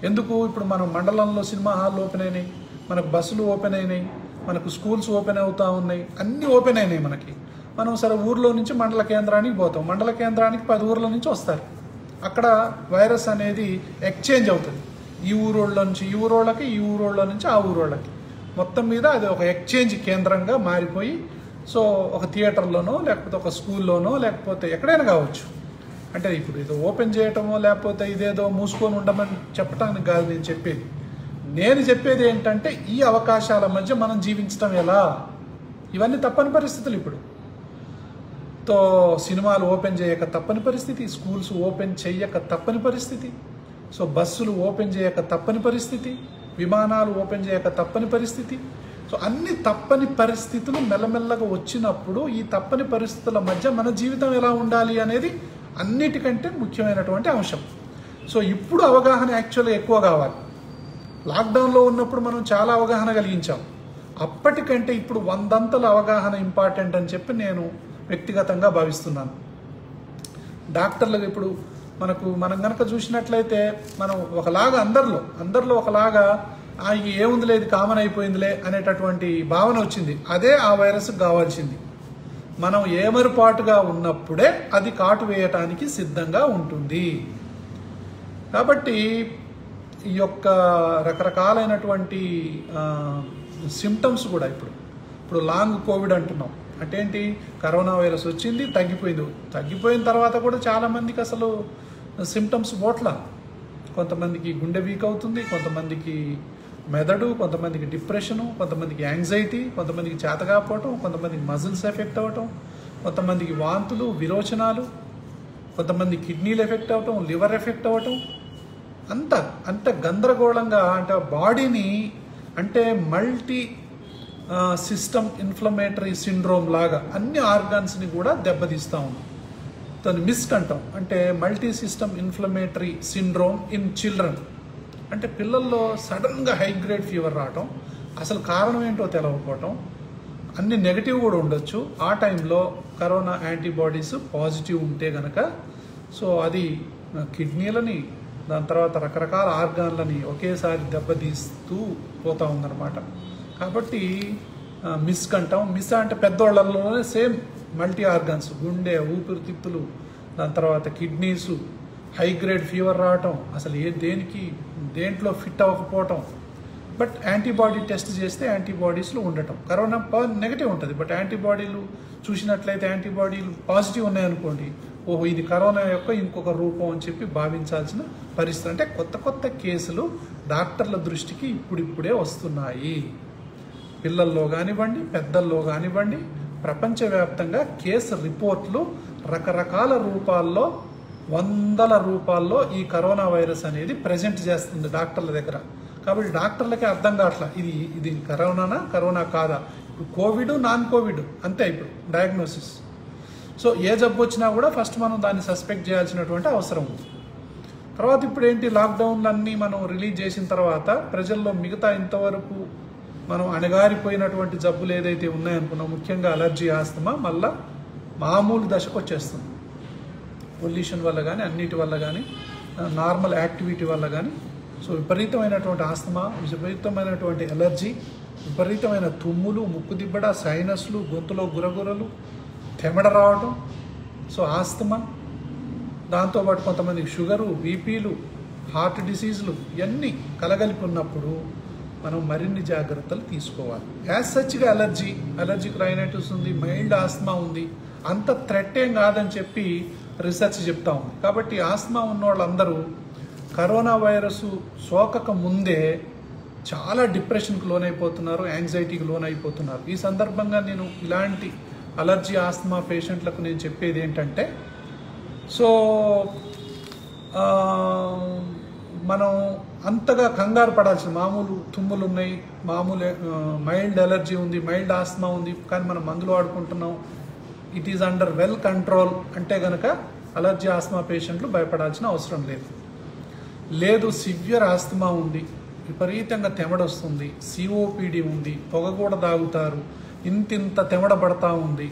ఎందుకు, ఇప్పుడు మనం మండలంలో సినిమా హాల్ ఓపెన్ అయినాయి, మనకు బస్సులు ఓపెన్ అయినాయి, మనకు స్కూల్స్ ఓపెన్ అవుతూ ఉన్నాయి, అన్నీ ఓపెన్ అయినాయి. మనకి మనం సరే ఊర్లో నుంచి మండల కేంద్రానికి పోతాం, మండల కేంద్రానికి 10 ఊర్ల నుంచి వస్తారు, అక్కడ వైరస్ అనేది ఎక్స్చేంజ్ అవుతుంది. ఈ ఊరోళ్ళ నుంచి ఈ ఊరోళ్ళకి, ఈ ఊరోళ్ళ నుంచి ఆ ఊరోళ్ళకి, మొత్తం మీద అది ఒక ఎక్స్చేంజ్ కేంద్రంగా మారిపోయి, సో ఒక థియేటర్లోనో లేకపోతే ఒక స్కూల్లోనో లేకపోతే ఎక్కడైనా కావచ్చు. అంటే ఇప్పుడు ఏదో ఓపెన్ చేయటమో లేకపోతే ఇదేదో మూసుకొని ఉండమని చెప్పడానికి కాదు నేను చెప్పేది. నేను చెప్పేది ఏంటంటే ఈ అవకాశాల మధ్య మనం జీవించడం ఎలా, ఇవన్నీ తప్పని పరిస్థితులు. ఇప్పుడు తో సినిమాలు ఓపెన్ చేయక తప్పని పరిస్థితి, స్కూల్స్ ఓపెన్ చేయక తప్పని పరిస్థితి, సో బస్సులు ఓపెన్ చేయక తప్పని పరిస్థితి, విమానాలు ఓపెన్ చేయక తప్పని పరిస్థితి. సో అన్ని తప్పని పరిస్థితులు మెల్లమెల్లగా వచ్చినప్పుడు ఈ తప్పని పరిస్థితుల మధ్య మన జీవితం ఎలా ఉండాలి అనేది అన్నిటికంటే ముఖ్యమైనటువంటి అంశం. సో ఇప్పుడు అవగాహన యాక్చువల్గా ఎక్కువ కావాలి. లాక్డౌన్లో ఉన్నప్పుడు మనం చాలా అవగాహన కలిగించాం, అప్పటికంటే ఇప్పుడు 100ల అవగాహన ఇంపార్టెంట్ అని చెప్పి నేను వ్యక్తిగతంగా భావిస్తున్నాను. డాక్టర్లకు ఇప్పుడు మనం కనుక చూసినట్లయితే మనం ఒకలాగా అందరిలో ఒకలాగా ఇక ఏముందిలే ఇది కామన్ అయిపోయిందిలే అనేటటువంటి భావన వచ్చింది. అదే ఆ వైరస్కు కావాల్సింది. మనం ఏమరుపాటుగా ఉన్నప్పుడే అది కాటు వేయటానికి సిద్ధంగా ఉంటుంది. కాబట్టి ఈ యొక్క రకరకాలైనటువంటి సిమ్టమ్స్ కూడా ఇప్పుడు లాంగ్ కోవిడ్ అంటున్నాం. అంటే ఏంటి, కరోనా వైరస్ వచ్చింది, తగ్గిపోయిన తర్వాత కూడా చాలామందికి అసలు సిమ్టమ్స్ పోట్ల. కొంతమందికి గుండె వీక్ అవుతుంది, కొంతమందికి మెదడు, కొంతమందికి డిప్రెషను, కొంతమందికి యాంగ్జైటీ, కొంతమందికి చేతకాపోవటం, కొంతమందికి మజిల్స్ ఎఫెక్ట్ అవ్వటం, కొంతమందికి వాంతులు విరోచనాలు, కొంతమంది కిడ్నీలు ఎఫెక్ట్ అవ్వటం, లివర్ ఎఫెక్ట్ అవ్వటం, అంత గందరగోళంగా, అంటే బాడీని అంటే మల్టీ సిస్టమ్ ఇన్ఫ్లమేటరీ సిండ్రోమ్ లాగా అన్ని ఆర్గాన్స్ని కూడా దెబ్బతీస్తూ ఉన్నాం. దాన్ని మిస్క్ అంటాం, అంటే multi system inflammatory syndrome in children. అంటే పిల్లల్లో సడన్గా హై గ్రేడ్ ఫీవర్ రావటం, అసలు కారణం ఏంటో తెలవకపోవటం, అన్ని నెగిటివ్ కూడా ఉండొచ్చు. ఆ టైంలో కరోనా యాంటీబాడీస్ పాజిటివ్ ఉంటే గనక సో అది కిడ్నీలని, దాని తర్వాత రకరకాల ఆర్గాన్లని ఒకేసారి దెబ్బతీస్తూ పోతూ ఉందన్నమాట. కాబట్టి మిస్క్ అంటాం. మిస్ అంటే పెద్దోళ్ళలోనే సేమ్ మల్టీ ఆర్గాన్స్, గుండె, ఊపిరితిత్తులు, దాని తర్వాత కిడ్నీసు, హై గ్రేడ్ ఫీవర్ రావటం, అసలు దేంట్లో ఫిట్ అవ్వకపోవటం, బట్ యాంటీబాడీ టెస్ట్ చేస్తే యాంటీబాడీస్లో ఉండటం. కరోనా నెగిటివ్ ఉంటుంది, బట్ యాంటీబాడీలు చూసినట్లయితే యాంటీబాడీలు పాజిటివ్ ఉన్నాయనుకోండి, ఓహో ఇది కరోనా యొక్క ఇంకొక రూపం అని చెప్పి భావించాల్సిన పరిస్థితి. అంటే కొత్త కేసులు డాక్టర్ల దృష్టికి ఇప్పుడిప్పుడే వస్తున్నాయి. పిల్లల్లో కానివ్వండి, పెద్దల్లో కానివ్వండి, ప్రపంచవ్యాప్తంగా కేసు రిపోర్ట్లు రకరకాల రూపాల్లో, 100ల రూపాల్లో ఈ కరోనా వైరస్ అనేది ప్రజెంట్ చేస్తుంది డాక్టర్ల దగ్గర. కాబట్టి డాక్టర్లకే అర్థం కావట్లా ఇది కరోనానా కరోనా కాదా. ఇప్పుడు కోవిడ్, నాన్ కోవిడ్ అంతే ఇప్పుడు డయాగ్నోసిస్. సో ఏ జబ్బు వచ్చినా కూడా ఫస్ట్ మనం దాన్ని సస్పెక్ట్ చేయాల్సినటువంటి అవసరం ఉంది. తర్వాత ఇప్పుడు ఏంటి, లాక్డౌన్లన్నీ మనం రిలీజ్ చేసిన తర్వాత ప్రజల్లో మిగతా ఇంతవరకు మనం అణగారిపోయినటువంటి జబ్బులు ఏదైతే ఉన్నాయనుకున్నాం, ముఖ్యంగా అలర్జీ, ఆస్తమా, మళ్ళీ మామూలు దశకు వచ్చేస్తుంది. పొల్యూషన్ వల్ల కానీ, అన్నిటి వల్ల కానీ, నార్మల్ యాక్టివిటీ వల్ల కానీ, సో విపరీతమైనటువంటి ఆస్తమా, విపరీతమైనటువంటి అలర్జీ, విపరీతమైన తుమ్ములు, ముక్కుదిబ్బడ, సైనస్లు, గొంతులో గురగురలు, తెమడ రావడం, సో ఆస్తమా, దాంతోపాటు కొంతమందికి షుగరు, బీపీలు, హార్ట్ డిసీజులు, ఇవన్నీ కలగలిపి ఉన్నప్పుడు మనం మరిన్ని జాగ్రత్తలు తీసుకోవాలి. యాజ్ సచ్గా అలర్జిక్ రైనైటిస్ ఉంది, మైల్డ్ ఆస్తమా ఉంది, అంత థ్రెట్ ఏం కాదని చెప్పి రీసెర్చ్ చెప్తా ఉంది. కాబట్టి ఆస్తమా ఉన్న వాళ్ళందరూ కరోనా వైరస్ సోకక ముందే చాలా డిప్రెషన్కి లోనైపోతున్నారు, యాంగ్జైటీకి లోనైపోతున్నారు. ఈ సందర్భంగా నేను ఇలాంటి అలర్జీ ఆస్తమా పేషెంట్లకు నేను చెప్పేది ఏంటంటే, సో మనం అంతగా కంగారు పడాల్సిన, మామూలు తుమ్ములు ఉన్నాయి, మామూలు మైల్డ్ అలర్జీ ఉంది, మైల్డ్ ఆస్తమా ఉంది, కానీ మనం మందులు వాడుకుంటున్నాం, it is under well control అంటే కనుక అలర్జీ ఆస్తమా పేషెంట్లు భయపడాల్సిన అవసరం లేదు. లేదు సివియర్ ఆస్తమా ఉంది, విపరీతంగా తెమడొస్తుంది, సిఓపిడి ఉంది, పొగ కూడా తాగుతారు, ఇంతింత తెమడ పడతా ఉంది,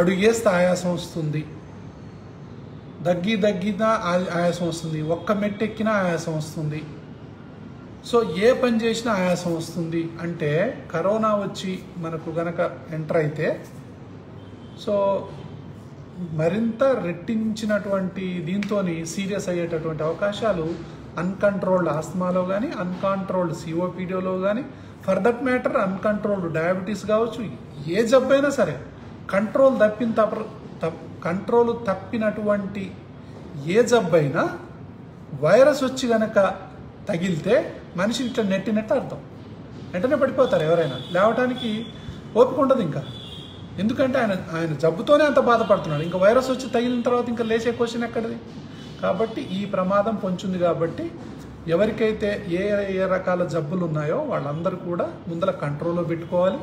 అడుగేస్తే ఆయాసం వస్తుంది, దగ్గినా ఆయాసం వస్తుంది, ఒక్క మెట్టెక్కినా ఆయాసం వస్తుంది, సో ఏ పని చేసినా ఆయాసం వస్తుంది అంటే కరోనా వచ్చి మనకు గనక ఎంటర్ అయితే సో మరింత రెట్టించినటువంటి దీంతో సీరియస్ అయ్యేటటువంటి అవకాశాలు అన్కంట్రోల్డ్ ఆస్తమాలో కానీ, అన్కంట్రోల్డ్ సిఓపిడిలో కానీ, for that matter uncontrolled diabetes కావచ్చు, ఏ జబ్బైనా సరే కంట్రోల్ కంట్రోల్ తప్పినటువంటి ఏ జబ్బైనా వైరస్ వచ్చి కనుక తగిలితే మనిషి ఇట్లా నెట్టినట్టు అర్థం, వెంటనే పడిపోతారు ఎవరైనా, లేవటానికి ఓపిక ఉండదు ఇంకా. ఎందుకంటే ఆయన జబ్బుతోనే అంత బాధపడుతున్నాడు, ఇంకా వైరస్ వచ్చి తగిలిన తర్వాత ఇంకా లేచే క్వశ్చన్ ఎక్కడిది. కాబట్టి ఈ ప్రమాదం పొంచింది. కాబట్టి ఎవరికైతే ఏ ఏ రకాల జబ్బులు ఉన్నాయో వాళ్ళందరూ కూడా ముందర కంట్రోల్లో పెట్టుకోవాలి.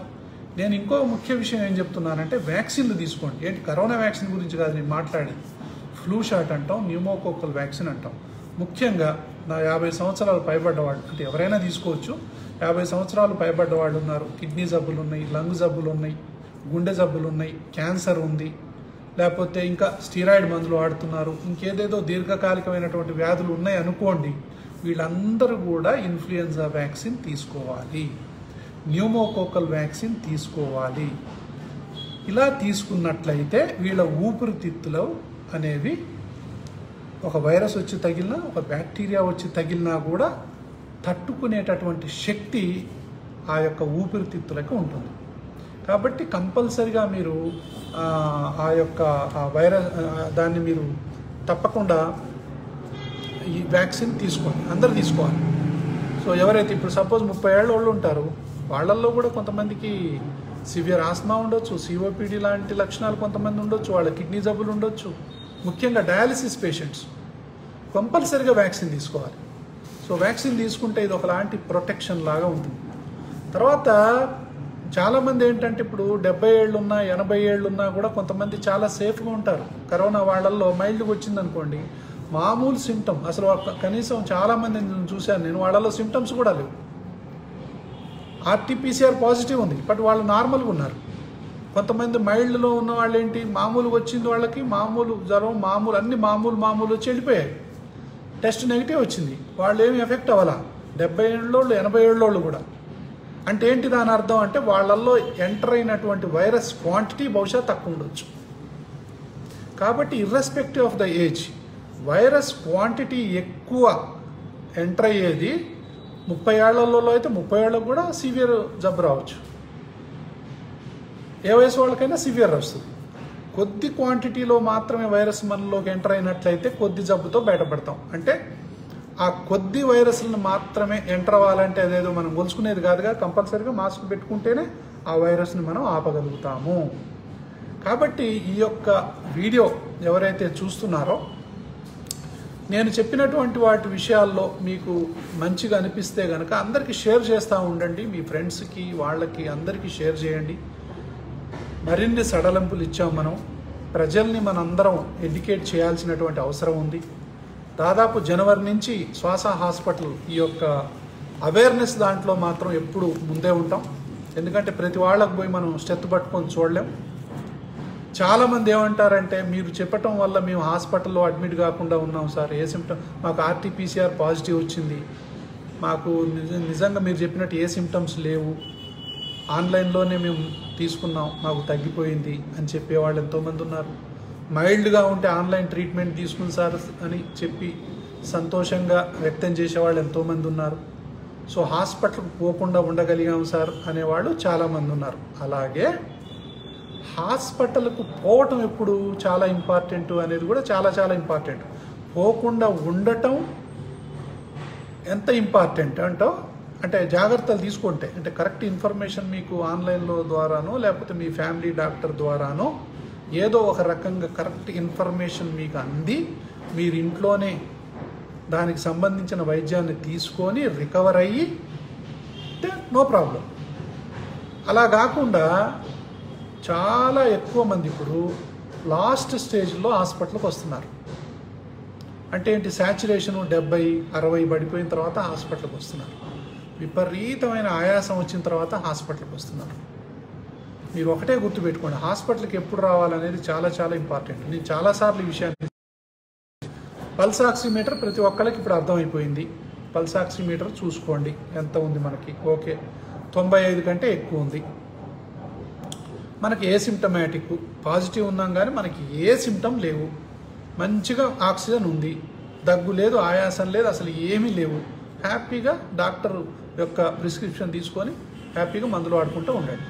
నేను ఇంకో ముఖ్య విషయం ఏం చెప్తున్నానంటే, వ్యాక్సిన్లు తీసుకోండి. ఏంటి కరోనా వ్యాక్సిన్ గురించి కాదు నేను మాట్లాడేది, ఫ్లూ షాట్ అంటాం, న్యూమోకోకల్ వ్యాక్సిన్ అంటాం. ముఖ్యంగా నా 50 సంవత్సరాలు పైబడ్డవాళ్ళు అంటే ఎవరైనా తీసుకోవచ్చు. 50 సంవత్సరాలు పైబడ్డవాళ్ళు ఉన్నారు, కిడ్నీ జబ్బులు ఉన్నాయి, లంగ్ జబ్బులు ఉన్నాయి, గుండె జబ్బులు ఉన్నాయి, క్యాన్సర్ ఉంది, లేకపోతే ఇంకా స్టీరాయిడ్ మందులు వాడుతున్నారు, ఇంకేదేదో దీర్ఘకాలికమైనటువంటి వ్యాధులు ఉన్నాయి అనుకోండి, వీళ్ళందరూ కూడా ఇన్ఫ్లుయెంజా వ్యాక్సిన్ తీసుకోవాలి, న్యూమోకోకల్ వ్యాక్సిన్ తీసుకోవాలి. ఇలా తీసుకున్నట్లయితే వీళ్ళ ఊపిరితిత్తులు అనేవి ఒక వైరస్ వచ్చి తగిలినా, ఒక బ్యాక్టీరియా వచ్చి తగిలినా కూడా తట్టుకునేటటువంటి శక్తి ఆ యొక్క ఊపిరితిత్తులకు ఉంటుంది. కాబట్టి కంపల్సరిగా మీరు ఆ యొక్క వైరస్ దాన్ని మీరు తప్పకుండా ఈ వ్యాక్సిన్ తీసుకోండి, అందరు తీసుకోవాలి. సో ఎవరైతే ఇప్పుడు సపోజ్ 30 ఏళ్ళ వాళ్ళు ఉంటారు, వాళ్ళల్లో కూడా కొంతమందికి సివియర్ ఆస్తమా ఉండొచ్చు, సిఓపిడి లాంటి లక్షణాలు కొంతమంది ఉండొచ్చు, వాళ్ళ కిడ్నీ జబ్బులు ఉండొచ్చు, ముఖ్యంగా డయాలసిస్ పేషెంట్స్ కంపల్సరిగా వ్యాక్సిన్ తీసుకోవాలి. సో వ్యాక్సిన్ తీసుకుంటే ఇది ఒకలాంటి ప్రొటెక్షన్ లాగా ఉంటుంది. తర్వాత చాలామంది ఏంటంటే ఇప్పుడు 70 ఏళ్ళు ఉన్నా, 80 ఏళ్ళు ఉన్నా కూడా కొంతమంది చాలా సేఫ్గా ఉంటారు. కరోనా వాళ్ళల్లో మైల్డ్గా వచ్చిందనుకోండి, మామూలు సిమ్టమ్ అసలు కనీసం చాలామంది చూశాను నేను, వాళ్ళలో సిమ్టమ్స్ కూడా లేవు, ఆర్టీపీసీఆర్ పాజిటివ్ ఉంది బట్ వాళ్ళు నార్మల్గా ఉన్నారు. కొంతమంది మైల్డ్లో ఉన్న వాళ్ళు ఏంటి, మామూలుగా వచ్చింది వాళ్ళకి, మామూలు జ్వరం, మామూలు అన్ని మామూలు వచ్చి వెళ్ళిపోయాయి, టెస్ట్ నెగిటివ్ వచ్చింది, వాళ్ళు ఏమి ఎఫెక్ట్ అవ్వాలా. 70 ఏళ్ళోళ్ళు, 80 ఏళ్ళోళ్ళు కూడా. అంటే ఏంటి దాని అర్థం అంటే వాళ్ళల్లో ఎంటర్ అయినటువంటి వైరస్ క్వాంటిటీ బహుశా తక్కువ ఉండొచ్చు. కాబట్టి irrespective of the age virus quantity ఎక్కువ ఎంటర్ అయ్యేది 30 ఏళ్లలో అయితే 30 ఏళ్ళకు కూడా సివియర్ జబ్బు రావచ్చు, ఏ వయసు వాళ్ళకైనా సివియర్ వస్తుంది. కొద్ది క్వాంటిటీలో మాత్రమే వైరస్ మనలోకి ఎంటర్ అయినట్లయితే కొద్ది జబ్బుతో బయటపడతాం. అంటే ఆ కొద్ది వైరస్లను మాత్రమే ఎంటర్ అవ్వాలంటే అదేదో మనం గొలుసుకునేది కాదుగా, కంపల్సరీగా మాస్క్ పెట్టుకుంటేనే ఆ వైరస్ని మనం ఆపగలుగుతాము. కాబట్టి ఈ యొక్క వీడియో ఎవరైతే చూస్తున్నారో నేను చెప్పినటువంటి వాటి విషయాల్లో మీకు మంచిగా అనిపిస్తే కనుక అందరికీ షేర్ చేస్తూ ఉండండి, మీ ఫ్రెండ్స్కి వాళ్ళకి అందరికీ షేర్ చేయండి. మరిన్ని సడలింపులు ఇచ్చాం మనం, ప్రజల్ని మనందరం ఎడ్యుకేట్ చేయాల్సినటువంటి అవసరం ఉంది. దాదాపు జనవరి నుంచి శ్వాస హాస్పిటల్ ఈ యొక్క అవేర్నెస్ దాంట్లో మాత్రం ఎప్పుడు ముందే ఉంటాం, ఎందుకంటే ప్రతి వాళ్ళకు పోయి మనం స్టెత్ పట్టుకొని చూడలేం. చాలామంది ఏమంటారంటే మీరు చెప్పటం వల్ల మేము హాస్పిటల్లో అడ్మిట్ కాకుండా ఉన్నాం సార్, ఏ సిమ్టమ్ మాకు ఆర్టీపీసీఆర్ పాజిటివ్ వచ్చింది, మాకు నిజంగా మీరు చెప్పినట్టు ఏ సిమ్టమ్స్ లేవు, ఆన్లైన్లోనే మేము తీసుకున్నాం, మాకు తగ్గిపోయింది అని చెప్పేవాళ్ళు ఎంతోమంది ఉన్నారు. మైల్డ్గా ఉంటే ఆన్లైన్ ట్రీట్మెంట్ తీసుకుని సార్ అని చెప్పి సంతోషంగా వ్యక్తం చేసేవాళ్ళు ఎంతోమంది ఉన్నారు. సో హాస్పిటల్కి పోకుండా ఉండగలిగాం సార్ అనేవాళ్ళు చాలామంది ఉన్నారు. అలాగే హాస్పిటల్కు పోవటం ఎప్పుడు చాలా ఇంపార్టెంట్ అనేది కూడా చాలా ఇంపార్టెంట్, పోకుండా ఉండటం ఎంత ఇంపార్టెంట్ అంటో అంటే జాగర్తలు తీసుకుంటే అంటే కరెక్ట్ ఇన్ఫర్మేషన్ మీకు ఆన్లైన్లో ద్వారానో లేకపోతే మీ ఫ్యామిలీ డాక్టర్ ద్వారానో ఏదో ఒక రకంగా కరెక్ట్ ఇన్ఫర్మేషన్ మీకు అంది మీరు ఇంట్లోనే దానికి సంబంధించిన వైద్యాన్ని తీసుకొని రికవర్ అయ్యి నో ప్రాబ్లం. అలా కాకుండా చాలా ఎక్కువ మంది ఇప్పుడు లాస్ట్ స్టేజ్లో హాస్పిటల్కి వస్తున్నారు. అంటే ఏంటి, శాచురేషను 70-60 పడిపోయిన తర్వాత హాస్పిటల్కి వస్తున్నారు, విపరీతమైన ఆయాసం వచ్చిన తర్వాత హాస్పిటల్కి వస్తున్నారు. మీరు ఒకటే గుర్తుపెట్టుకోండి, హాస్పిటల్కి ఎప్పుడు రావాలనేది చాలా చాలా ఇంపార్టెంట్. నేను చాలాసార్లు ఈ విషయాన్ని పల్స్ ఆక్సిమీటర్ ప్రతి ఒక్కరికి ఇప్పుడు అర్థమైపోయింది. పల్స్ ఆక్సిమీటర్ చూసుకోండి ఎంత ఉంది మనకి, ఓకే 95 కంటే ఎక్కువ ఉంది, మనకి ఏ సిమ్టమాటిక్ పాజిటివ్ ఉన్నాం కానీ మనకి ఏ సిమ్టమ్ లేవు, మంచిగా ఆక్సిజన్ ఉంది, దగ్గు లేదు, ఆయాసం లేదు, అసలు ఏమీ లేవు, హ్యాపీగా డాక్టర్ యొక్క ప్రిస్క్రిప్షన్ తీసుకొని హ్యాపీగా మందులు వాడుకుంటూ ఉండండి.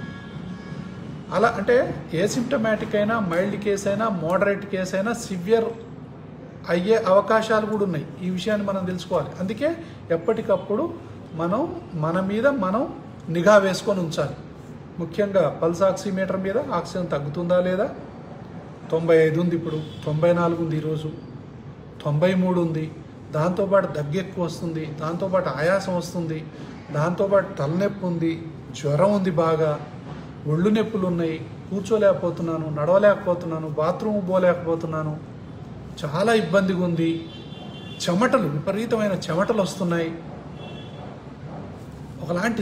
అలా అంటే ఏ సిమ్టమాటిక్ అయినా, మైల్డ్ కేసు అయినా, మోడరేట్ కేసు అయినా, సివియర్ అయ్యే అవకాశాలు కూడా ఉన్నాయి. ఈ విషయాన్ని మనం తెలుసుకోవాలి. అందుకే ఎప్పటికప్పుడు మన మీద మనం నిఘా వేసుకొని ఉంచాలి. ముఖ్యంగా పల్స్ ఆక్సిమీటర్ మీద ఆక్సిజన్ తగ్గుతుందా లేదా, 95 ఉంది ఇప్పుడు, 94 ఉంది ఈరోజు, 93 ఉంది, దాంతోపాటు దగ్గు ఎక్కువ వస్తుంది, దాంతోపాటు ఆయాసం వస్తుంది, దాంతోపాటు తలనొప్పి ఉంది, జ్వరం ఉంది, బాగా ఒళ్ళు నొప్పులు ఉన్నాయి, కూర్చోలేకపోతున్నాను, నడవలేకపోతున్నాను, బాత్రూమ్ పోలేకపోతున్నాను, చాలా ఇబ్బందిగా ఉంది, చెమటలు విపరీతమైన చెమటలు వస్తున్నాయి, ఒకలాంటి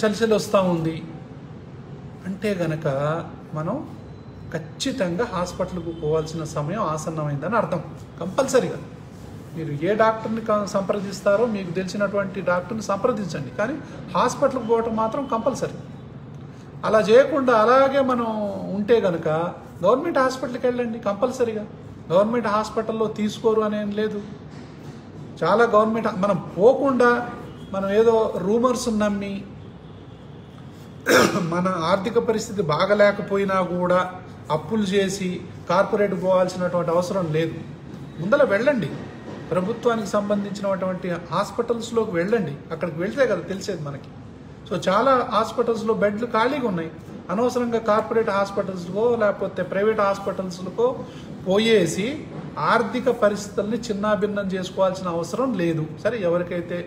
చలి వస్తూ ఉంది అంటే గనక మనం ఖచ్చితంగా హాస్పిటల్కు పోవాల్సిన సమయం ఆసన్నమైందని అర్థం. కంపల్సరీగా మీరు ఏ డాక్టర్ని సంప్రదిస్తారో మీకు తెలిసినటువంటి డాక్టర్ని సంప్రదించండి, కానీ హాస్పిటల్కి పోవటం మాత్రం కంపల్సరీ. అలా చేయకుండా అలాగే మనం ఉంటే కనుక గవర్నమెంట్ హాస్పిటల్కి వెళ్ళండి కంపల్సరీగా. గవర్నమెంట్ హాస్పిటల్లో తీసుకోరు అనేం లేదు, చాలా గవర్నమెంట్ మనం పోకుండా మనం ఏదో రూమర్స్ నమ్మి మన ఆర్థిక పరిస్థితి బాగలేకపోయినా కూడా అప్పులు చేసి కార్పొరేట్ పోవాల్సినటువంటి అవసరం లేదు. ముందర వెళ్ళండి, ప్రభుత్వానికి సంబంధించినటువంటి హాస్పిటల్స్లోకి వెళ్ళండి, అక్కడికి వెళ్తే కదా తెలిసేది మనకి. సో చాలా హాస్పిటల్స్లో బెడ్లు ఖాళీగా ఉన్నాయి, అనవసరంగా కార్పొరేట్ హాస్పిటల్స్కో లేకపోతే ప్రైవేట్ హాస్పిటల్స్కో పోయేసి ఆర్థిక పరిస్థితుల్ని చిన్నాభిన్నం చేసుకోవాల్సిన అవసరం లేదు. సరే, ఎవరికైతే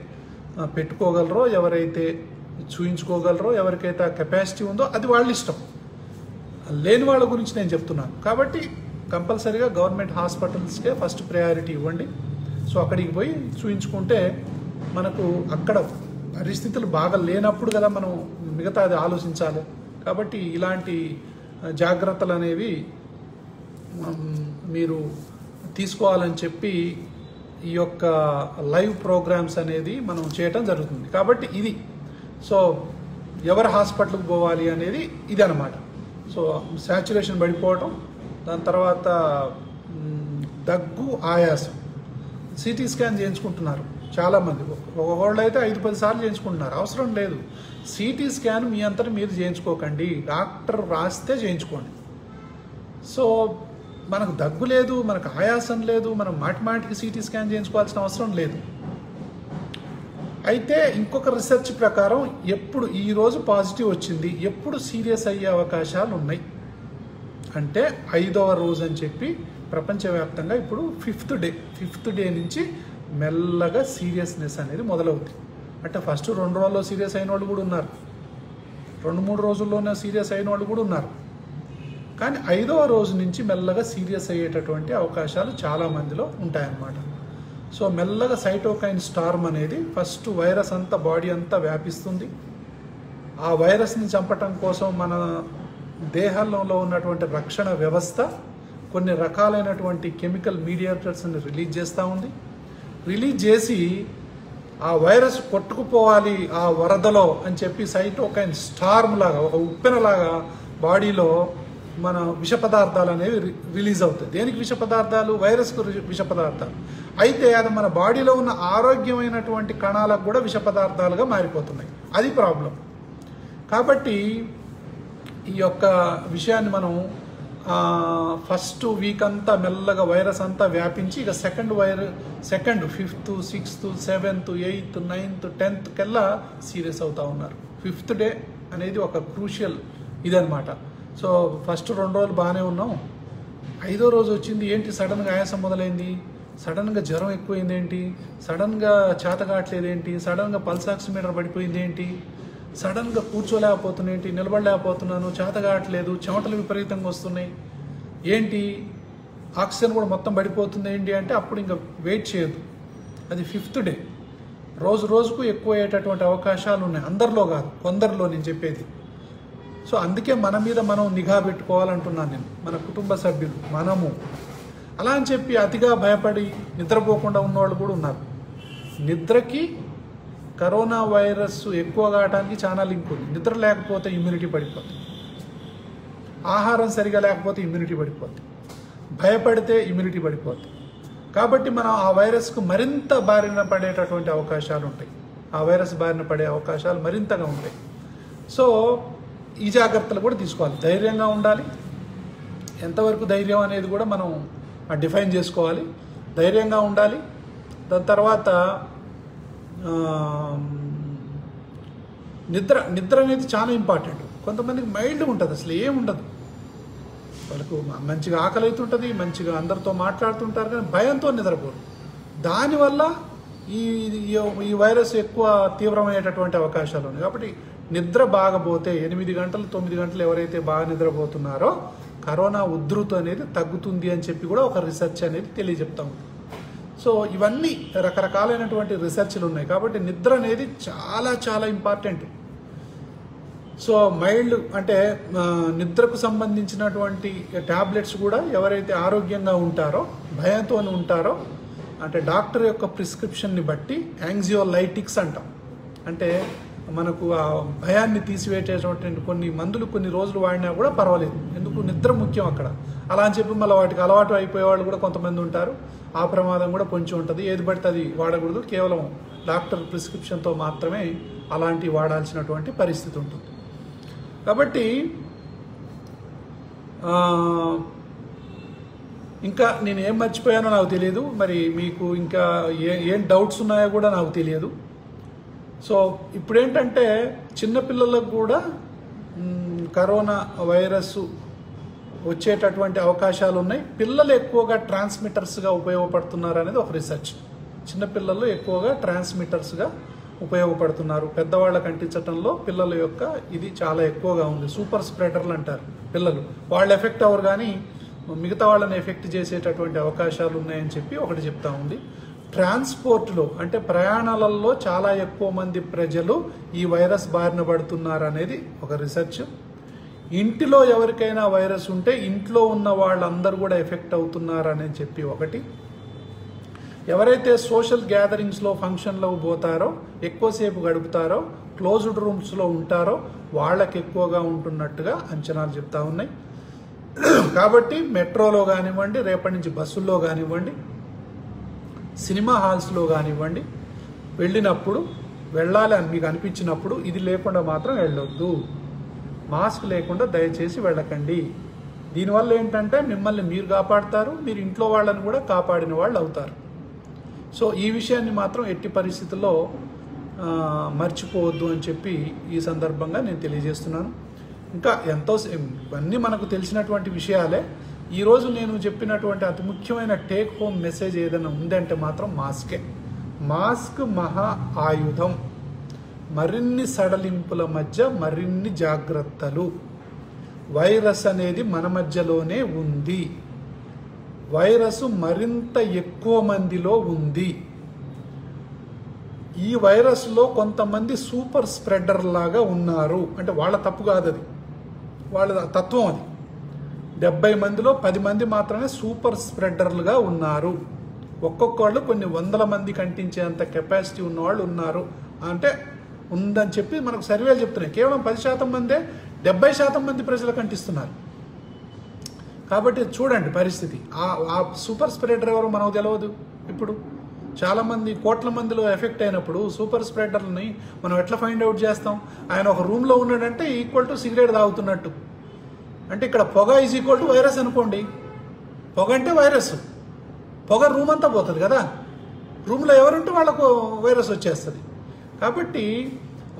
పెట్టుకోగలరో, ఎవరైతే చూయించుకోగలరో, ఎవరికైతే ఆ కెపాసిటీ ఉందో అది వాళ్ళ ఇష్టం, లేని వాళ్ళ గురించి నేను చెప్తున్నాను. కాబట్టి కంపల్సరీగా గవర్నమెంట్ హాస్పిటల్స్కే ఫస్ట్ ప్రయారిటీ ఇవ్వండి. సో అక్కడికి పోయి చూయించుకుంటే మనకు అక్కడ పరిస్థితులు బాగా లేనప్పుడు కదా మనం మిగతా అది ఆలోచించాలి. కాబట్టి ఇలాంటి జాగ్రత్తలు అనేవి మీరు తీసుకోవాలని చెప్పి ఈ యొక్క లైవ్ ప్రోగ్రామ్స్ అనేది మనం చేయటం జరుగుతుంది. కాబట్టి ఇది సో ఎవరు హాస్పిటల్కి పోవాలి అనేది ఇది అన్నమాట. సో శాచురేషన్ పడిపోవటం, దాని తర్వాత దగ్గు, ఆయాసం, సిటీ స్కాన్ చేయించుకుంటున్నారు చాలామంది. ఒకళ్ళు అయితే 5-10 సార్లు చేయించుకుంటున్నారు, అవసరం లేదు. సిటీ స్కాన్ మీ అంతటా మీరు చేయించుకోకండి, డాక్టర్ రాస్తే చేయించుకోండి. సో మనకు దగ్గు లేదు, మనకు ఆయాసం లేదు, మనం మాటిమాటికి సిటీ స్కాన్ చేయించుకోవాల్సిన అవసరం లేదు. అయితే ఇంకొక రీసెర్చ్ ప్రకారం ఎప్పుడు ఈరోజు పాజిటివ్ వచ్చింది, ఎప్పుడు సీరియస్ అయ్యే అవకాశాలు ఉన్నాయి అంటే 5వ రోజు అని చెప్పి ప్రపంచవ్యాప్తంగా ఇప్పుడు ఫిఫ్త్ డే నుంచి మెల్లగా సీరియస్నెస్ అనేది మొదలవుతుంది. అంటే ఫస్ట్ 2 రోజుల్లో సీరియస్ అయిన వాళ్ళు కూడా ఉన్నారు, 2-3 రోజుల్లోనే సీరియస్ అయిన వాళ్ళు కూడా ఉన్నారు, కానీ 5వ రోజు నుంచి మెల్లగా సీరియస్ అయ్యేటటువంటి అవకాశాలు చాలామందిలో ఉంటాయన్నమాట. సో మెల్లగా సైటోకైన్ స్టార్మ్ అనేది ఫస్ట్ వైరస్ అంతా బాడీ అంతా వ్యాపిస్తుంది. ఆ వైరస్ని చంపటం కోసం మన దేహంలో ఉన్నటువంటి రక్షణ వ్యవస్థ కొన్ని రకాలైనటువంటి కెమికల్ మీడియేటర్స్ని రిలీజ్ చేస్తూ ఉంది. రిలీజ్ చేసి ఆ వైరస్ కొట్టుకుపోవాలి ఆ వరదలో అని చెప్పి సైటోకైన్ స్టార్మ్ లాగా ఒక ఉప్పెనలాగా బాడీలో మన విష పదార్థాలు అనేవి రిలీజ్ అవుతాయి. దేనికి విష పదార్థాలు? వైరస్కు విష పదార్థాలు. అయితే అది మన బాడీలో ఉన్న ఆరోగ్యమైనటువంటి కణాలకు కూడా విష పదార్థాలుగా మారిపోతున్నాయి, అది ప్రాబ్లం. కాబట్టి ఈ యొక్క విషయాన్ని మనం फस्ट वीकंता मेल्लगा वैरस अंता व्यापिंची इक second fifth sixth seventh eighth ninth tenth केल्ला सीरियस अवुता उन्नारु। फिफ्थ डे अनेदी ओक क्रूशियल इदन्नमाट। सो फस्ट रेंडु रोजुलु बाने उन्नाम, ऐदो रोजु वच्चिंदी एंटी सडन गा आयासं मोदलैंदी, सडन गा ज्वरं एक्कुवैंदी एंटी, सडन गा चात काट्लेदु एंटी, सडन गा पल्स आक्सीमीटर पडिपोयिंदी एंटी, सडन गा कूर्चोलेकपोतुन्नानु निलबडलेकपोतुन्नानु चात काट्लेदु चमटलु विपरीतंगा वस्तुन्नायि ఏంటి ఆక్సిజన్ కూడా మొత్తం పడిపోతుంది ఏంటి అంటే అప్పుడు ఇంకా వెయిట్ చేయదు। అది ఫిఫ్త్ డే రోజు రోజుకు ఎక్కువ అయ్యేటటువంటి అవకాశాలు ఉన్నాయి, అందరిలో కాదు కొందరిలో నేను చెప్పేది। సో అందుకే మన మీద మనం నిఘా పెట్టుకోవాలంటున్నాను నేను, మన కుటుంబ సభ్యులు మనము। అలా అని చెప్పి అతిగా భయపడి నిద్రపోకుండా ఉన్నవాళ్ళు కూడా ఉన్నారు। నిద్రకి కరోనా వైరస్ ఎక్కువ కావడానికి చాలా లింక్ ఉంది। నిద్ర లేకపోతే ఇమ్యూనిటీ పడిపోతుంది, ఆహారం సరిగా లేకపోతే ఇమ్యూనిటీ పడిపోతుంది, భయపడితే ఇమ్యూనిటీ పడిపోతుంది। కాబట్టి మనం ఆ వైరస్కు మరింత బారిన పడేటటువంటి అవకాశాలు ఉంటాయి, ఆ వైరస్ బారిన పడే అవకాశాలు మరింతగా ఉంటాయి। సో ఈ జాగ్రత్తలు కూడా తీసుకోవాలి, ధైర్యంగా ఉండాలి। ఎంతవరకు ధైర్యం అనేది కూడా మనం డిఫైన్ చేసుకోవాలి, ధైర్యంగా ఉండాలి। దాని తర్వాత నిద్ర నిద్ర అనేది చాలా ఇంపార్టెంట్। కొంతమందికి మైల్డ్గా ఉంటుంది, అసలు ఏముండదు, వాళ్ళకు మంచిగా ఆకలి అవుతుంటుంది, మంచిగా అందరితో మాట్లాడుతుంటారు, కానీ భయంతో నిద్రపోరు। దానివల్ల ఈ ఈ వైరస్ ఎక్కువ తీవ్రమయ్యేటటువంటి అవకాశాలు ఉన్నాయి। కాబట్టి నిద్ర బాగపోతే 8 గంటలు 9 గంటలు ఎవరైతే బాగా నిద్రపోతున్నారో కరోనా ఉధృతి అనేది తగ్గుతుంది అని చెప్పి కూడా ఒక రీసెర్చ్ అనేది తెలియజెప్తా ఉంది। సో ఇవన్నీ రకరకాలైనటువంటి రీసెర్చ్లు ఉన్నాయి, కాబట్టి నిద్ర అనేది చాలా చాలా ఇంపార్టెంట్। సో మైల్డ్ అంటే నిద్రకు సంబంధించినటువంటి ట్యాబ్లెట్స్ కూడా ఎవరైతే ఆరోగ్యంగా ఉంటారో భయంతో ఉంటారో అంటే డాక్టర్ యొక్క ప్రిస్క్రిప్షన్ని బట్టి యాంగ్జియోలైటిక్స్ అంటాం, అంటే మనకు ఆ భయాన్ని తీసివేసేటువంటి కొన్ని మందులు కొన్ని రోజులు వాడినా కూడా పర్వాలేదు, ఎందుకు నిద్ర ముఖ్యం అక్కడ। అలా అని చెప్పి మళ్ళీ వాటికి అలవాటు అయిపోయే వాళ్ళు కూడా కొంతమంది ఉంటారు, ఆ ప్రమాదం కూడా కొంచెం ఉంటుంది। ఏది పడితే అది వాడకూడదు, కేవలం డాక్టర్ ప్రిస్క్రిప్షన్తో మాత్రమే అలాంటివి వాడాల్సినటువంటి పరిస్థితి ఉంటుంది। కాబట్టి ఇంకా నేను ఏం మర్చిపోయానో నాకు తెలియదు, మరి మీకు ఇంకా ఏం డౌట్స్ ఉన్నాయో కూడా నాకు తెలియదు। సో ఇప్పుడేంటంటే చిన్నపిల్లలకు కూడా కరోనా వైరస్ వచ్చేటటువంటి అవకాశాలు ఉన్నాయి। పిల్లలు ఎక్కువగా ట్రాన్స్మిటర్స్గా ఉపయోగపడుతున్నారు అనేది ఒక రీసెర్చ్, చిన్నపిల్లలు ఎక్కువగా ట్రాన్స్మిటర్స్గా ఉపయోగపడుతున్నారు, పెద్దవాళ్ళకి అంటించడంలో పిల్లల యొక్క ఇది చాలా ఎక్కువగా ఉంది। సూపర్ స్ప్రెడర్లు అంటారు, పిల్లలు వాళ్ళు ఎఫెక్ట్ అవ్వరు కానీ మిగతా వాళ్ళని ఎఫెక్ట్ చేసేటటువంటి అవకాశాలు ఉన్నాయని చెప్పి ఒకటి చెప్తా ఉంది। ట్రాన్స్పోర్ట్లో అంటే ప్రయాణాలలో చాలా ఎక్కువ మంది ప్రజలు ఈ వైరస్ బారిన పడుతున్నారు అనేది ఒక రీసెర్చ్। ఇంటిలో ఎవరికైనా వైరస్ ఉంటే ఇంట్లో ఉన్న వాళ్ళందరూ కూడా ఎఫెక్ట్ అవుతున్నారు అని చెప్పి ఒకటి। ఎవరైతే సోషల్ గ్యాదరింగ్స్లో ఫంక్షన్లో పోతారో, ఎక్కువసేపు గడుపుతారో, క్లోజ్డ్ రూమ్స్లో ఉంటారో వాళ్ళకి ఎక్కువగా ఉంటున్నట్టుగా అంచనాలు చెప్తా ఉన్నాయి। కాబట్టి మెట్రోలో కానివ్వండి, రేపటి నుంచి బస్సుల్లో కానివ్వండి, సినిమా హాల్స్లో కానివ్వండి, వెళ్ళినప్పుడు వెళ్ళాలి అని మీకు అనిపించినప్పుడు ఇది లేకుండా మాత్రం వెళ్ళొద్దు, మాస్క్ లేకుండా దయచేసి వెళ్ళకండి। దీనివల్ల ఏంటంటే మిమ్మల్ని మీరు కాపాడుతారు, మీరు ఇంట్లో వాళ్ళని కూడా కాపాడిన వాళ్ళు అవుతారు। సో ఈ విషయాన్ని మాత్రం ఎట్టి పరిస్థితుల్లో మర్చిపోవద్దు అని చెప్పి ఈ సందర్భంగా నేను తెలియజేస్తున్నాను। ఇంకా ఎంతో ఇవన్నీ మనకు తెలిసినటువంటి విషయాలే। ఈరోజు నేను చెప్పినటువంటి అతి ముఖ్యమైన టేక్ హోమ్ మెసేజ్ ఏదైనా ఉందంటే మాత్రం మాస్కే। మాస్క్ మహా ఆయుధం, మరిన్ని సడలింపుల మధ్య మరిన్ని జాగ్రత్తలు। వైరస్ అనేది మన మధ్యలోనే ఉంది, వైరస్ మరింత ఎక్కువ మందిలో ఉంది। ఈ వైరస్లో కొంతమంది సూపర్ స్ప్రెడర్ లాగా ఉన్నారు, అంటే వాళ్ళ తప్పు కాదు, అది వాళ్ళ తత్వం అది। 70 మందిలో 10 మంది మాత్రమే సూపర్ స్ప్రెడర్లుగా ఉన్నారు, ఒక్కొక్కళ్ళు కొన్ని వందల మంది కంటించేంత కెపాసిటీ ఉన్నవాళ్ళు ఉన్నారు అంటే ఉందని చెప్పి మనకు సర్వేలు చెప్తున్నాయి। కేవలం 10% మందే 70% మంది ప్రజలు కంటిస్తున్నారు। కాబట్టి చూడండి పరిస్థితి, ఆ సూపర్ స్ప్రెడర్ ఎవరు మనకు తెలియదు। ఇప్పుడు చాలామంది కోట్ల మందిలో ఎఫెక్ట్ అయినప్పుడు సూపర్ స్ప్రెడర్ని మనం ఎట్లా ఫైండ్ అవుట్ చేస్తాం? ఆయన ఒక రూమ్లో ఉన్నాడంటే ఈక్వల్ టు సిగరెట్ తాగుతున్నట్టు, అంటే ఇక్కడ పొగ ఈజ్ ఈక్వల్ టు వైరస్ అనుకోండి. పొగ అంటే వైరస్, పొగ రూమ్ అంతా పోతుంది కదా, రూమ్లో ఎవరుంటే వాళ్ళకు వైరస్ వచ్చేస్తుంది. కాబట్టి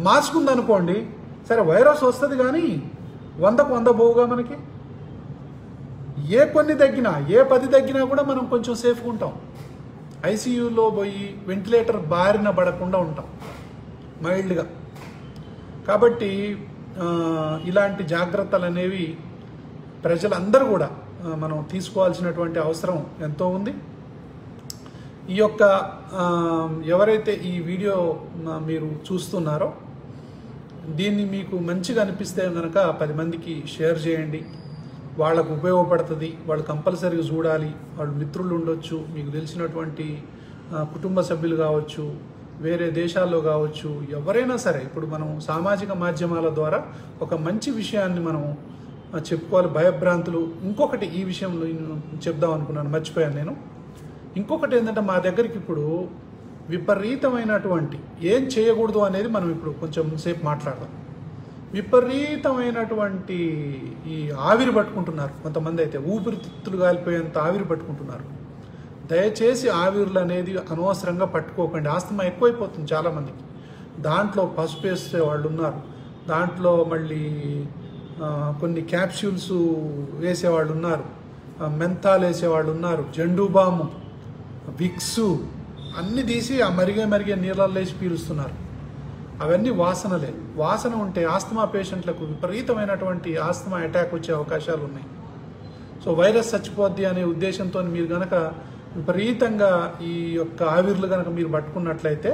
మాస్క్ ఉందనుకోండి, సరే వైరస్ వస్తుంది కానీ 100కు 100 పోవుగా మనకి. ఏ కొన్ని తగ్గినా, ఏ 10 తగ్గినా కూడా మనం కొంచెం సేఫ్గా ఉంటాం, ఐసీయూలో పోయి వెంటిలేటర్ బారిన పడకుండా ఉంటాం మైల్డ్గా. కాబట్టి ఇలాంటి జాగ్రత్తలు అనేవి ప్రజలందరూ కూడా మనం తీసుకోవాల్సినటువంటి అవసరం ఎంతో ఉంది. ఈ యొక్క ఎవరైతే ఈ వీడియో మీరు చూస్తున్నారో దీన్ని మీకు మంచిగా అనిపిస్తే కనుక 10 మందికి షేర్ చేయండి, వాళ్ళకు ఉపయోగపడుతుంది, వాళ్ళు కంపల్సరీగా చూడాలి. వాళ్ళు మిత్రులు ఉండొచ్చు, మీకు తెలిసినటువంటి కుటుంబ సభ్యులు కావచ్చు, వేరే దేశాల్లో కావచ్చు, ఎవరైనా సరే. ఇప్పుడు మనం సామాజిక మాధ్యమాల ద్వారా ఒక మంచి విషయాన్ని మనం చెప్పుకోవాలి, భయభ్రాంతులు. ఇంకొకటి ఈ విషయం చెప్దాం అనుకున్నాను, మర్చిపోయాను నేను. ఇంకొకటి ఏంటంటే మా దగ్గరికి ఇప్పుడు విపరీతమైనటువంటి ఏం చేయకూడదు అనేది మనం ఇప్పుడు కొంచెం సేపు మాట్లాడదాం. విపరీతమైనటువంటి ఈ ఆవిరి పట్టుకుంటున్నారు కొంతమంది, అయితే ఊపిరితిత్తులు కాలిపోయేంత ఆవిరి పట్టుకుంటున్నారు. దయచేసి ఆవిరులు అనేది అనవసరంగా పట్టుకోకండి. ఆస్తమా ఎక్కువైపోతుంది చాలామందికి, దాంట్లో పసుపు వేసే వాళ్ళు ఉన్నారు, దాంట్లో మళ్ళీ కొన్ని క్యాప్సూల్స్ వేసేవాళ్ళు ఉన్నారు, మెంతాలు వేసేవాళ్ళు ఉన్నారు, జెండు బాము, విక్స్ అన్నీ తీసి ఆ మరిగే నీళ్ళల్లో వేసి పీలుస్తున్నారు. అవన్నీ వాసనలే. వాసన ఉంటే ఆస్తమా పేషెంట్లకు విపరీతమైనటువంటి ఆస్తమా అటాక్ వచ్చే అవకాశాలు ఉన్నాయి. సో వైరస్ చచ్చిపోద్ది అనే ఉద్దేశంతో మీరు కనుక విపరీతంగా ఈ యొక్క ఆవిర్లు కనుక మీరు పట్టుకున్నట్లయితే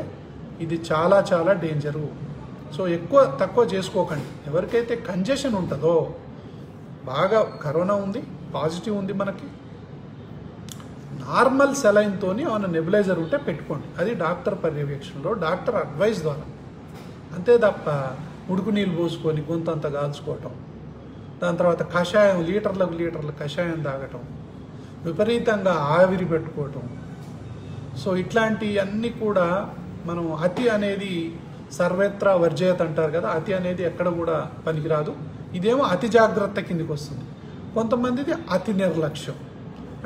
ఇది చాలా చాలా డేంజరు. సో ఎక్కువ తక్కువ చేసుకోకండి. ఎవరికైతే కంజెషన్ ఉంటుందో, బాగా కరోనా ఉంది, పాజిటివ్ ఉంది మనకి, నార్మల్ సెలైన్తో ఏమైనా నెబులైజర్ ఉంటే పెట్టుకోండి, అది డాక్టర్ పర్యవేక్షణలో, డాక్టర్ అడ్వైస్ ద్వారా. అంతే తప్ప ఉడుకు నీళ్ళు పోసుకొని గొంతు అంతా కాల్చుకోవటం, దాని తర్వాత కషాయం, లీటర్ల కషాయం తాగటం, విపరీతంగా ఆవిరి పెట్టుకోవటం, సో ఇట్లాంటివన్నీ కూడా మనం అతి అనేది సర్వత్రా వర్జయత అంటారు కదా, అతి అనేది ఎక్కడ కూడా పనికిరాదు. ఇదేమో అతి జాగ్రత్త కిందికి వస్తుంది. కొంతమందిది అతి నిర్లక్ష్యం,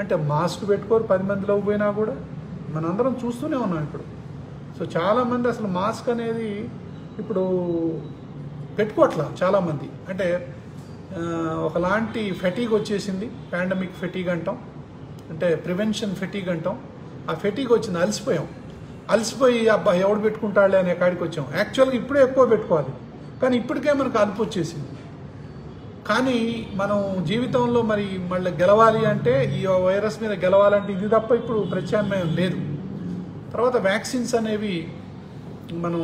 అంటే మాస్క్ పెట్టుకోరు 10 మందిలో పోయినా కూడా, మనందరం చూస్తూనే ఉన్నాం ఇప్పుడు. సో చాలామంది అసలు మాస్క్ అనేది ఇప్పుడు పెట్టుకోవట్లా చాలామంది, అంటే ఒకలాంటి ఫెటీగ్ వచ్చేసింది, పాండమిక్ ఫెటీగ్ అంటాం, అంటే ప్రివెన్షన్ ఫెటీగ్ అంటాం. ఆ ఫెటీగ్ వచ్చింది, అలసిపోయి అబ్బా ఎవడు పెట్టుకుంటాడులే అనే కాడికి వచ్చాం. యాక్చువల్గా ఇప్పుడే ఎక్కువ పెట్టుకోవాలి, కానీ ఇప్పటికే మనకు అలుపు వచ్చేసింది. కానీ మనం జీవితంలో మరి మళ్ళీ గెలవాలి అంటే, ఈ వైరస్ మీద గెలవాలంటే ఇది తప్ప ఇప్పుడు ప్రత్యామ్నాయం లేదు. తర్వాత వ్యాక్సిన్స్ అనేవి మనం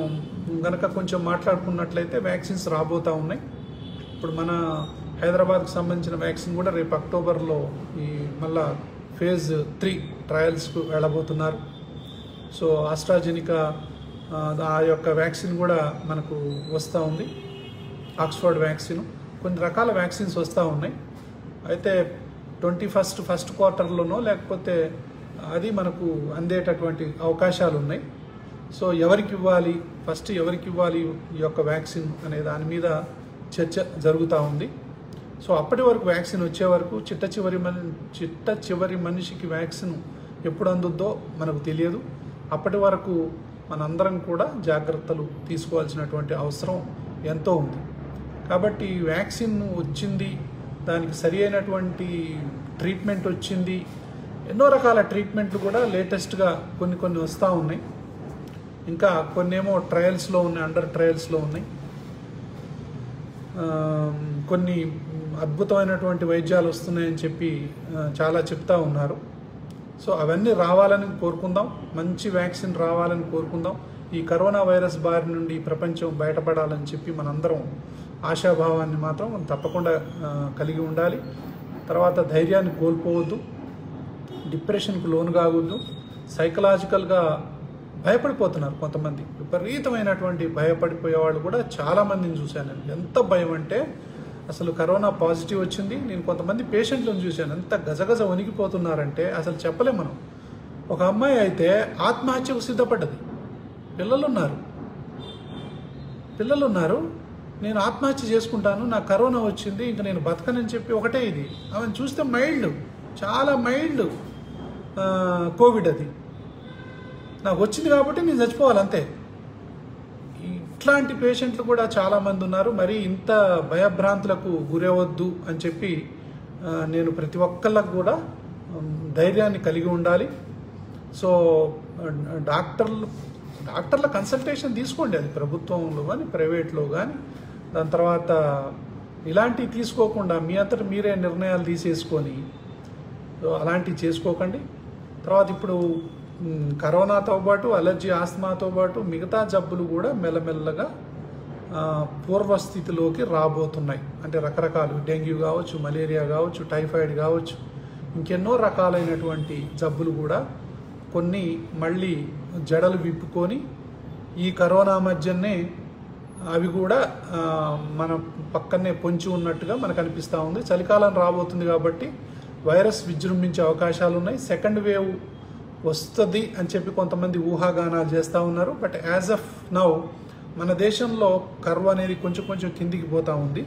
గనక కొంచెం మాట్లాడుకున్నట్లయితే వ్యాక్సిన్స్ రాబోతూ ఉన్నాయి. ఇప్పుడు మన హైదరాబాద్కు సంబంధించిన వ్యాక్సిన్ కూడా రేపు అక్టోబర్లో ఈ మళ్ళా ఫేజ్ 3 ట్రయల్స్కు వెళ్ళబోతున్నారు. సో ఆస్ట్రాజెనికా ఆ యొక్క వ్యాక్సిన్ కూడా మనకు వస్తూ ఉంది, ఆక్స్ఫర్డ్ వ్యాక్సిన్, కొన్ని రకాల వ్యాక్సిన్స్ వస్తూ ఉన్నాయి. అయితే 21st ఫస్ట్ క్వార్టర్లోనో లేకపోతే అది మనకు అందేటటువంటి అవకాశాలు ఉన్నాయి. సో ఎవరికి ఇవ్వాలి, ఫస్ట్ ఎవరికి ఇవ్వాలి ఈ యొక్క వ్యాక్సిన్ అనే దాని మీద చర్చ జరుగుతూ ఉంది. సో అప్పటి వరకు వ్యాక్సిన్ వచ్చే వరకు చిట్ట చివరి మనిషికి వ్యాక్సిన్ ఎప్పుడు అందుద్దో మనకు తెలియదు. అప్పటి వరకు మనందరం కూడా జాగ్రత్తలు తీసుకోవాల్సినటువంటి అవసరం ఎంతో ఉంది. కాబట్టి వ్యాక్సిన్ వచ్చింది, దానికి సరి అయినటువంటి ట్రీట్మెంట్ వచ్చింది, ఎన్నో రకాల ట్రీట్మెంట్లు కూడా లేటెస్ట్గా కొన్ని వస్తూ ఉన్నాయి. ఇంకా కొన్నేమో ట్రయల్స్లో ఉన్నాయి, అండర్ ట్రయల్స్లో ఉన్నాయి. కొన్ని అద్భుతమైనటువంటి వైద్యాలు వస్తున్నాయని చెప్పి చాలా చెప్తా ఉన్నారు. సో అవన్నీ రావాలని కోరుకుందాం, మంచి వ్యాక్సిన్ రావాలని కోరుకుందాం. ఈ కరోనా వైరస్ బారి నుండి ప్రపంచం బయటపడాలని చెప్పి మనందరం ఆశాభావాన్ని మాత్రం తప్పకుండా కలిగి ఉండాలి. తర్వాత ధైర్యాన్ని కోల్పోవద్దు, డిప్రెషన్కు లోను కావద్దు. సైకలాజికల్గా భయపడిపోతున్నారు కొంతమంది, విపరీతమైనటువంటి భయపడిపోయే వాళ్ళు కూడా చాలామందిని చూశాను నేను. ఎంత భయం అంటే అసలు కరోనా పాజిటివ్ వచ్చింది, నేను కొంతమంది పేషెంట్లను చూశాను, ఎంత గజగజ వణికిపోతున్నారంటే అసలు చెప్పలేము మనం. ఒక అమ్మాయి అయితే ఆత్మహత్యకు సిద్ధపడ్డది, పిల్లలున్నారు నేను ఆత్మహత్య చేసుకుంటాను, నాకు కరోనా వచ్చింది, ఇంక నేను బతకనని చెప్పి ఒకటే ఇది. ఆమెను చూస్తే మైల్డ్, చాలా మైల్డ్ కోవిడ్. అది నాకు వచ్చింది కాబట్టి నేను చచ్చిపోవాలి అంతే. ఇట్లాంటి పేషెంట్లు కూడా చాలామంది ఉన్నారు. మరి ఇంత భయభ్రాంతులకు గురవద్దు అని చెప్పి నేను ప్రతి ఒక్కళ్ళకు కూడా ధైర్యాన్ని కలిగి ఉండాలి. సో డాక్టర్ల కన్సల్టేషన్ తీసుకోండి, అది ప్రభుత్వంలో కానీ ప్రైవేట్లో కానీ. దాని తర్వాత ఇలాంటివి తీసుకోకుండా మీ అంతట మీరే నిర్ణయాలు తీసేసుకొని అలాంటివి చేసుకోకండి. తర్వాత ఇప్పుడు కరోనాతో పాటు అలర్జీ ఆస్మాతో పాటు మిగతా జబ్బులు కూడా మెల్లమెల్లగా పూర్వస్థితిలోకి రాబోతున్నాయి. అంటే రకరకాలు, డెంగ్యూ కావచ్చు, మలేరియా కావచ్చు, టైఫాయిడ్ కావచ్చు, ఇంకెన్నో రకాలైనటువంటి జబ్బులు కూడా కొన్ని మళ్ళీ జడలు విప్పుకొని ఈ కరోనా మధ్యనే అవి కూడా మన పక్కనే పొంచి ఉన్నట్టుగా మనకు అనిపిస్తూ ఉంది. చలికాలం రాబోతుంది కాబట్టి వైరస్ విజృంభించే అవకాశాలు ఉన్నాయి. సెకండ్ వేవ్ వస్తుంది అని చెప్పి కొంతమంది ఊహాగానాలు చేస్తూ ఉన్నారు. బట్ యాజ్ ఆఫ్ నౌ మన దేశంలో కర్వ్ అనేది కొంచెం కొంచెం కిందికి పోతూ ఉంది.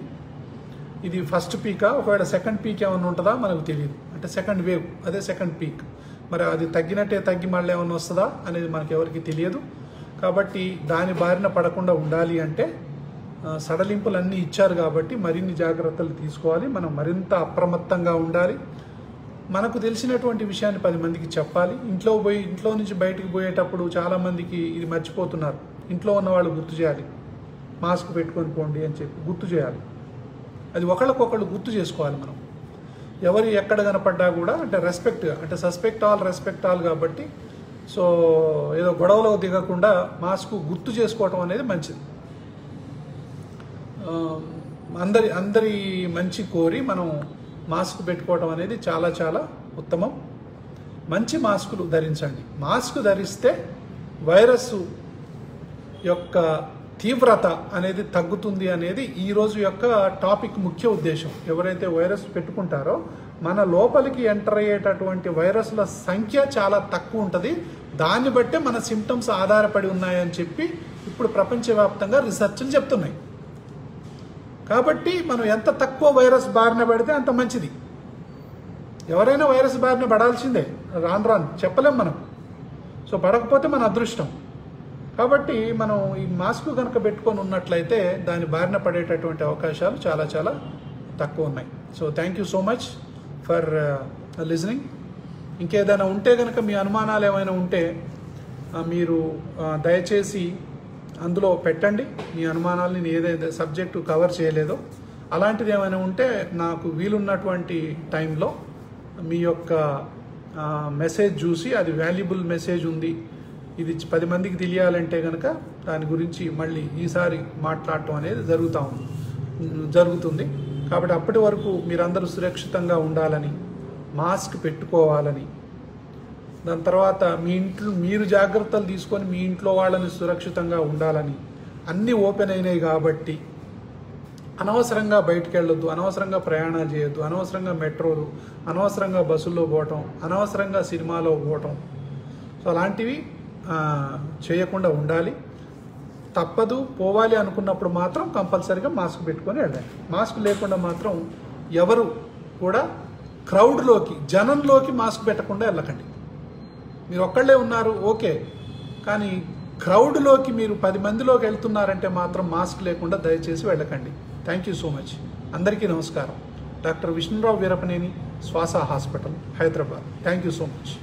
ఇది ఫస్ట్ పీకా, ఒకవేళ సెకండ్ పీక్ ఏమైనా ఉంటుందా మనకు తెలియదు. అంటే సెకండ్ వేవ్, అదే సెకండ్ పీక్. మరి అది తగ్గినట్టే తగ్గి మళ్ళీ ఏమైనా వస్తుందా అనేది మనకు ఎవరికి తెలియదు. కాబట్టి దాని బారిన పడకుండా ఉండాలి అంటే సడలింపులు అన్నీ ఇచ్చారు కాబట్టి మరిన్ని జాగ్రత్తలు తీసుకోవాలి. మనం మరింత అప్రమత్తంగా ఉండాలి. మనకు తెలిసినటువంటి విషయాన్ని 10 మందికి చెప్పాలి. ఇంట్లో నుంచి బయటకు పోయేటప్పుడు చాలామందికి ఇది మర్చిపోతున్నారు. ఇంట్లో ఉన్న వాళ్ళు గుర్తు చేయాలి, మాస్క్ పెట్టుకొని పోండి అని చెప్పి గుర్తు చేయాలి. అది ఒకళ్ళకొకళ్ళు గుర్తు చేసుకోవాలి. మనం ఎవరు ఎక్కడ కనపడ్డా కూడా అంటే రెస్పెక్ట్, అంటే రెస్పెక్ట్ ఆల్ కాబట్టి సో ఏదో గొడవలో దిగకుండా మాస్క్ గుర్తు చేసుకోవటం అనేది మంచిది. అందరి మంచి కోరి మనం మాస్క్ పెట్టుకోవడం అనేది చాలా చాలా ఉత్తమం. మంచి మాస్కులు ధరించండి. మాస్క్ ధరిస్తే వైరస్ యొక్క తీవ్రత అనేది తగ్గుతుంది అనేది ఈరోజు యొక్క టాపిక్ ముఖ్య ఉద్దేశం. ఎవరైతే వైరస్ పెట్టుకుంటారో మన లోపలికి ఎంటర్ అయ్యేటటువంటి వైరస్ల సంఖ్య చాలా తక్కువ ఉంటుంది. దాన్ని బట్టే మన సిమ్టమ్స్ ఆధారపడి ఉన్నాయని చెప్పి ఇప్పుడు ప్రపంచవ్యాప్తంగా రీసెర్చ్లు చెప్తున్నాయి. కాబట్టి మనం ఎంత తక్కువ వైరస్ బారిన పడితే అంత మంచిది. ఎవరైనా వైరస్ బారిన పడాల్సిందే, రాను చెప్పలేం మనం. సో పడకపోతే మన అదృష్టం. కాబట్టి మనం ఈ మాస్క్ కనుక పెట్టుకొని ఉన్నట్లయితే దాని బారిన పడేటటువంటి అవకాశాలు చాలా చాలా తక్కువ ఉన్నాయి. So thank you so much for listening. ఇంకేదైనా ఉంటే కనుక, మీ అనుమానాలు ఏమైనా ఉంటే మీరు దయచేసి అందులో పెట్టండి. మీ అనుమానాలని నేను ఏదైతే సబ్జెక్టు కవర్ చేయలేదో అలాంటిది ఏమైనా ఉంటే నాకు వీలున్నటువంటి టైంలో మీ యొక్క మెసేజ్ చూసి అది వాల్యుబుల్ మెసేజ్ ఉంది, ఇది 10 మందికి తెలియాలంటే కనుక దాని గురించి మళ్ళీ ఈసారి మాట్లాడటం అనేది జరుగుతుంది. కాబట్టి అప్పటి వరకు మీరందరూ సురక్షితంగా ఉండాలని, మాస్క్ పెట్టుకోవాలని, దాని తర్వాత మీ ఇంట్లో మీరు జాగ్రత్తలు తీసుకొని మీ ఇంట్లో వాళ్ళని సురక్షితంగా ఉండాలని. అన్నీ ఓపెన్ అయినాయి కాబట్టి అనవసరంగా బయటకు వెళ్ళొద్దు, అనవసరంగా ప్రయాణాలు చేయొద్దు, అనవసరంగా మెట్రోలు, అనవసరంగా బస్సుల్లో పోవటం, అనవసరంగా సినిమాలో పోవటం, సో అలాంటివి చేయకుండా ఉండాలి. తప్పదు పోవాలి అనుకున్నప్పుడు మాత్రం కంపల్సరీగా మాస్క్ పెట్టుకొని వెళ్ళాలి. మాస్క్ లేకుండా మాత్రం ఎవరు కూడా క్రౌడ్లోకి, జనంలోకి మాస్క్ పెట్టకుండా వెళ్ళకండి. మీరు ఒక్కళ్ళే ఉన్నారు ఓకే, కానీ క్రౌడ్లోకి మీరు 10 మందిలోకి వెళ్తున్నారంటే మాత్రం మాస్క్ లేకుండా దయచేసి వెళ్ళకండి. Thank you so much. అందరికీ నమస్కారం. Doctor Vishnu Rao Veerapaneni, Swasa hospital, Hyderabad. Thank you so much.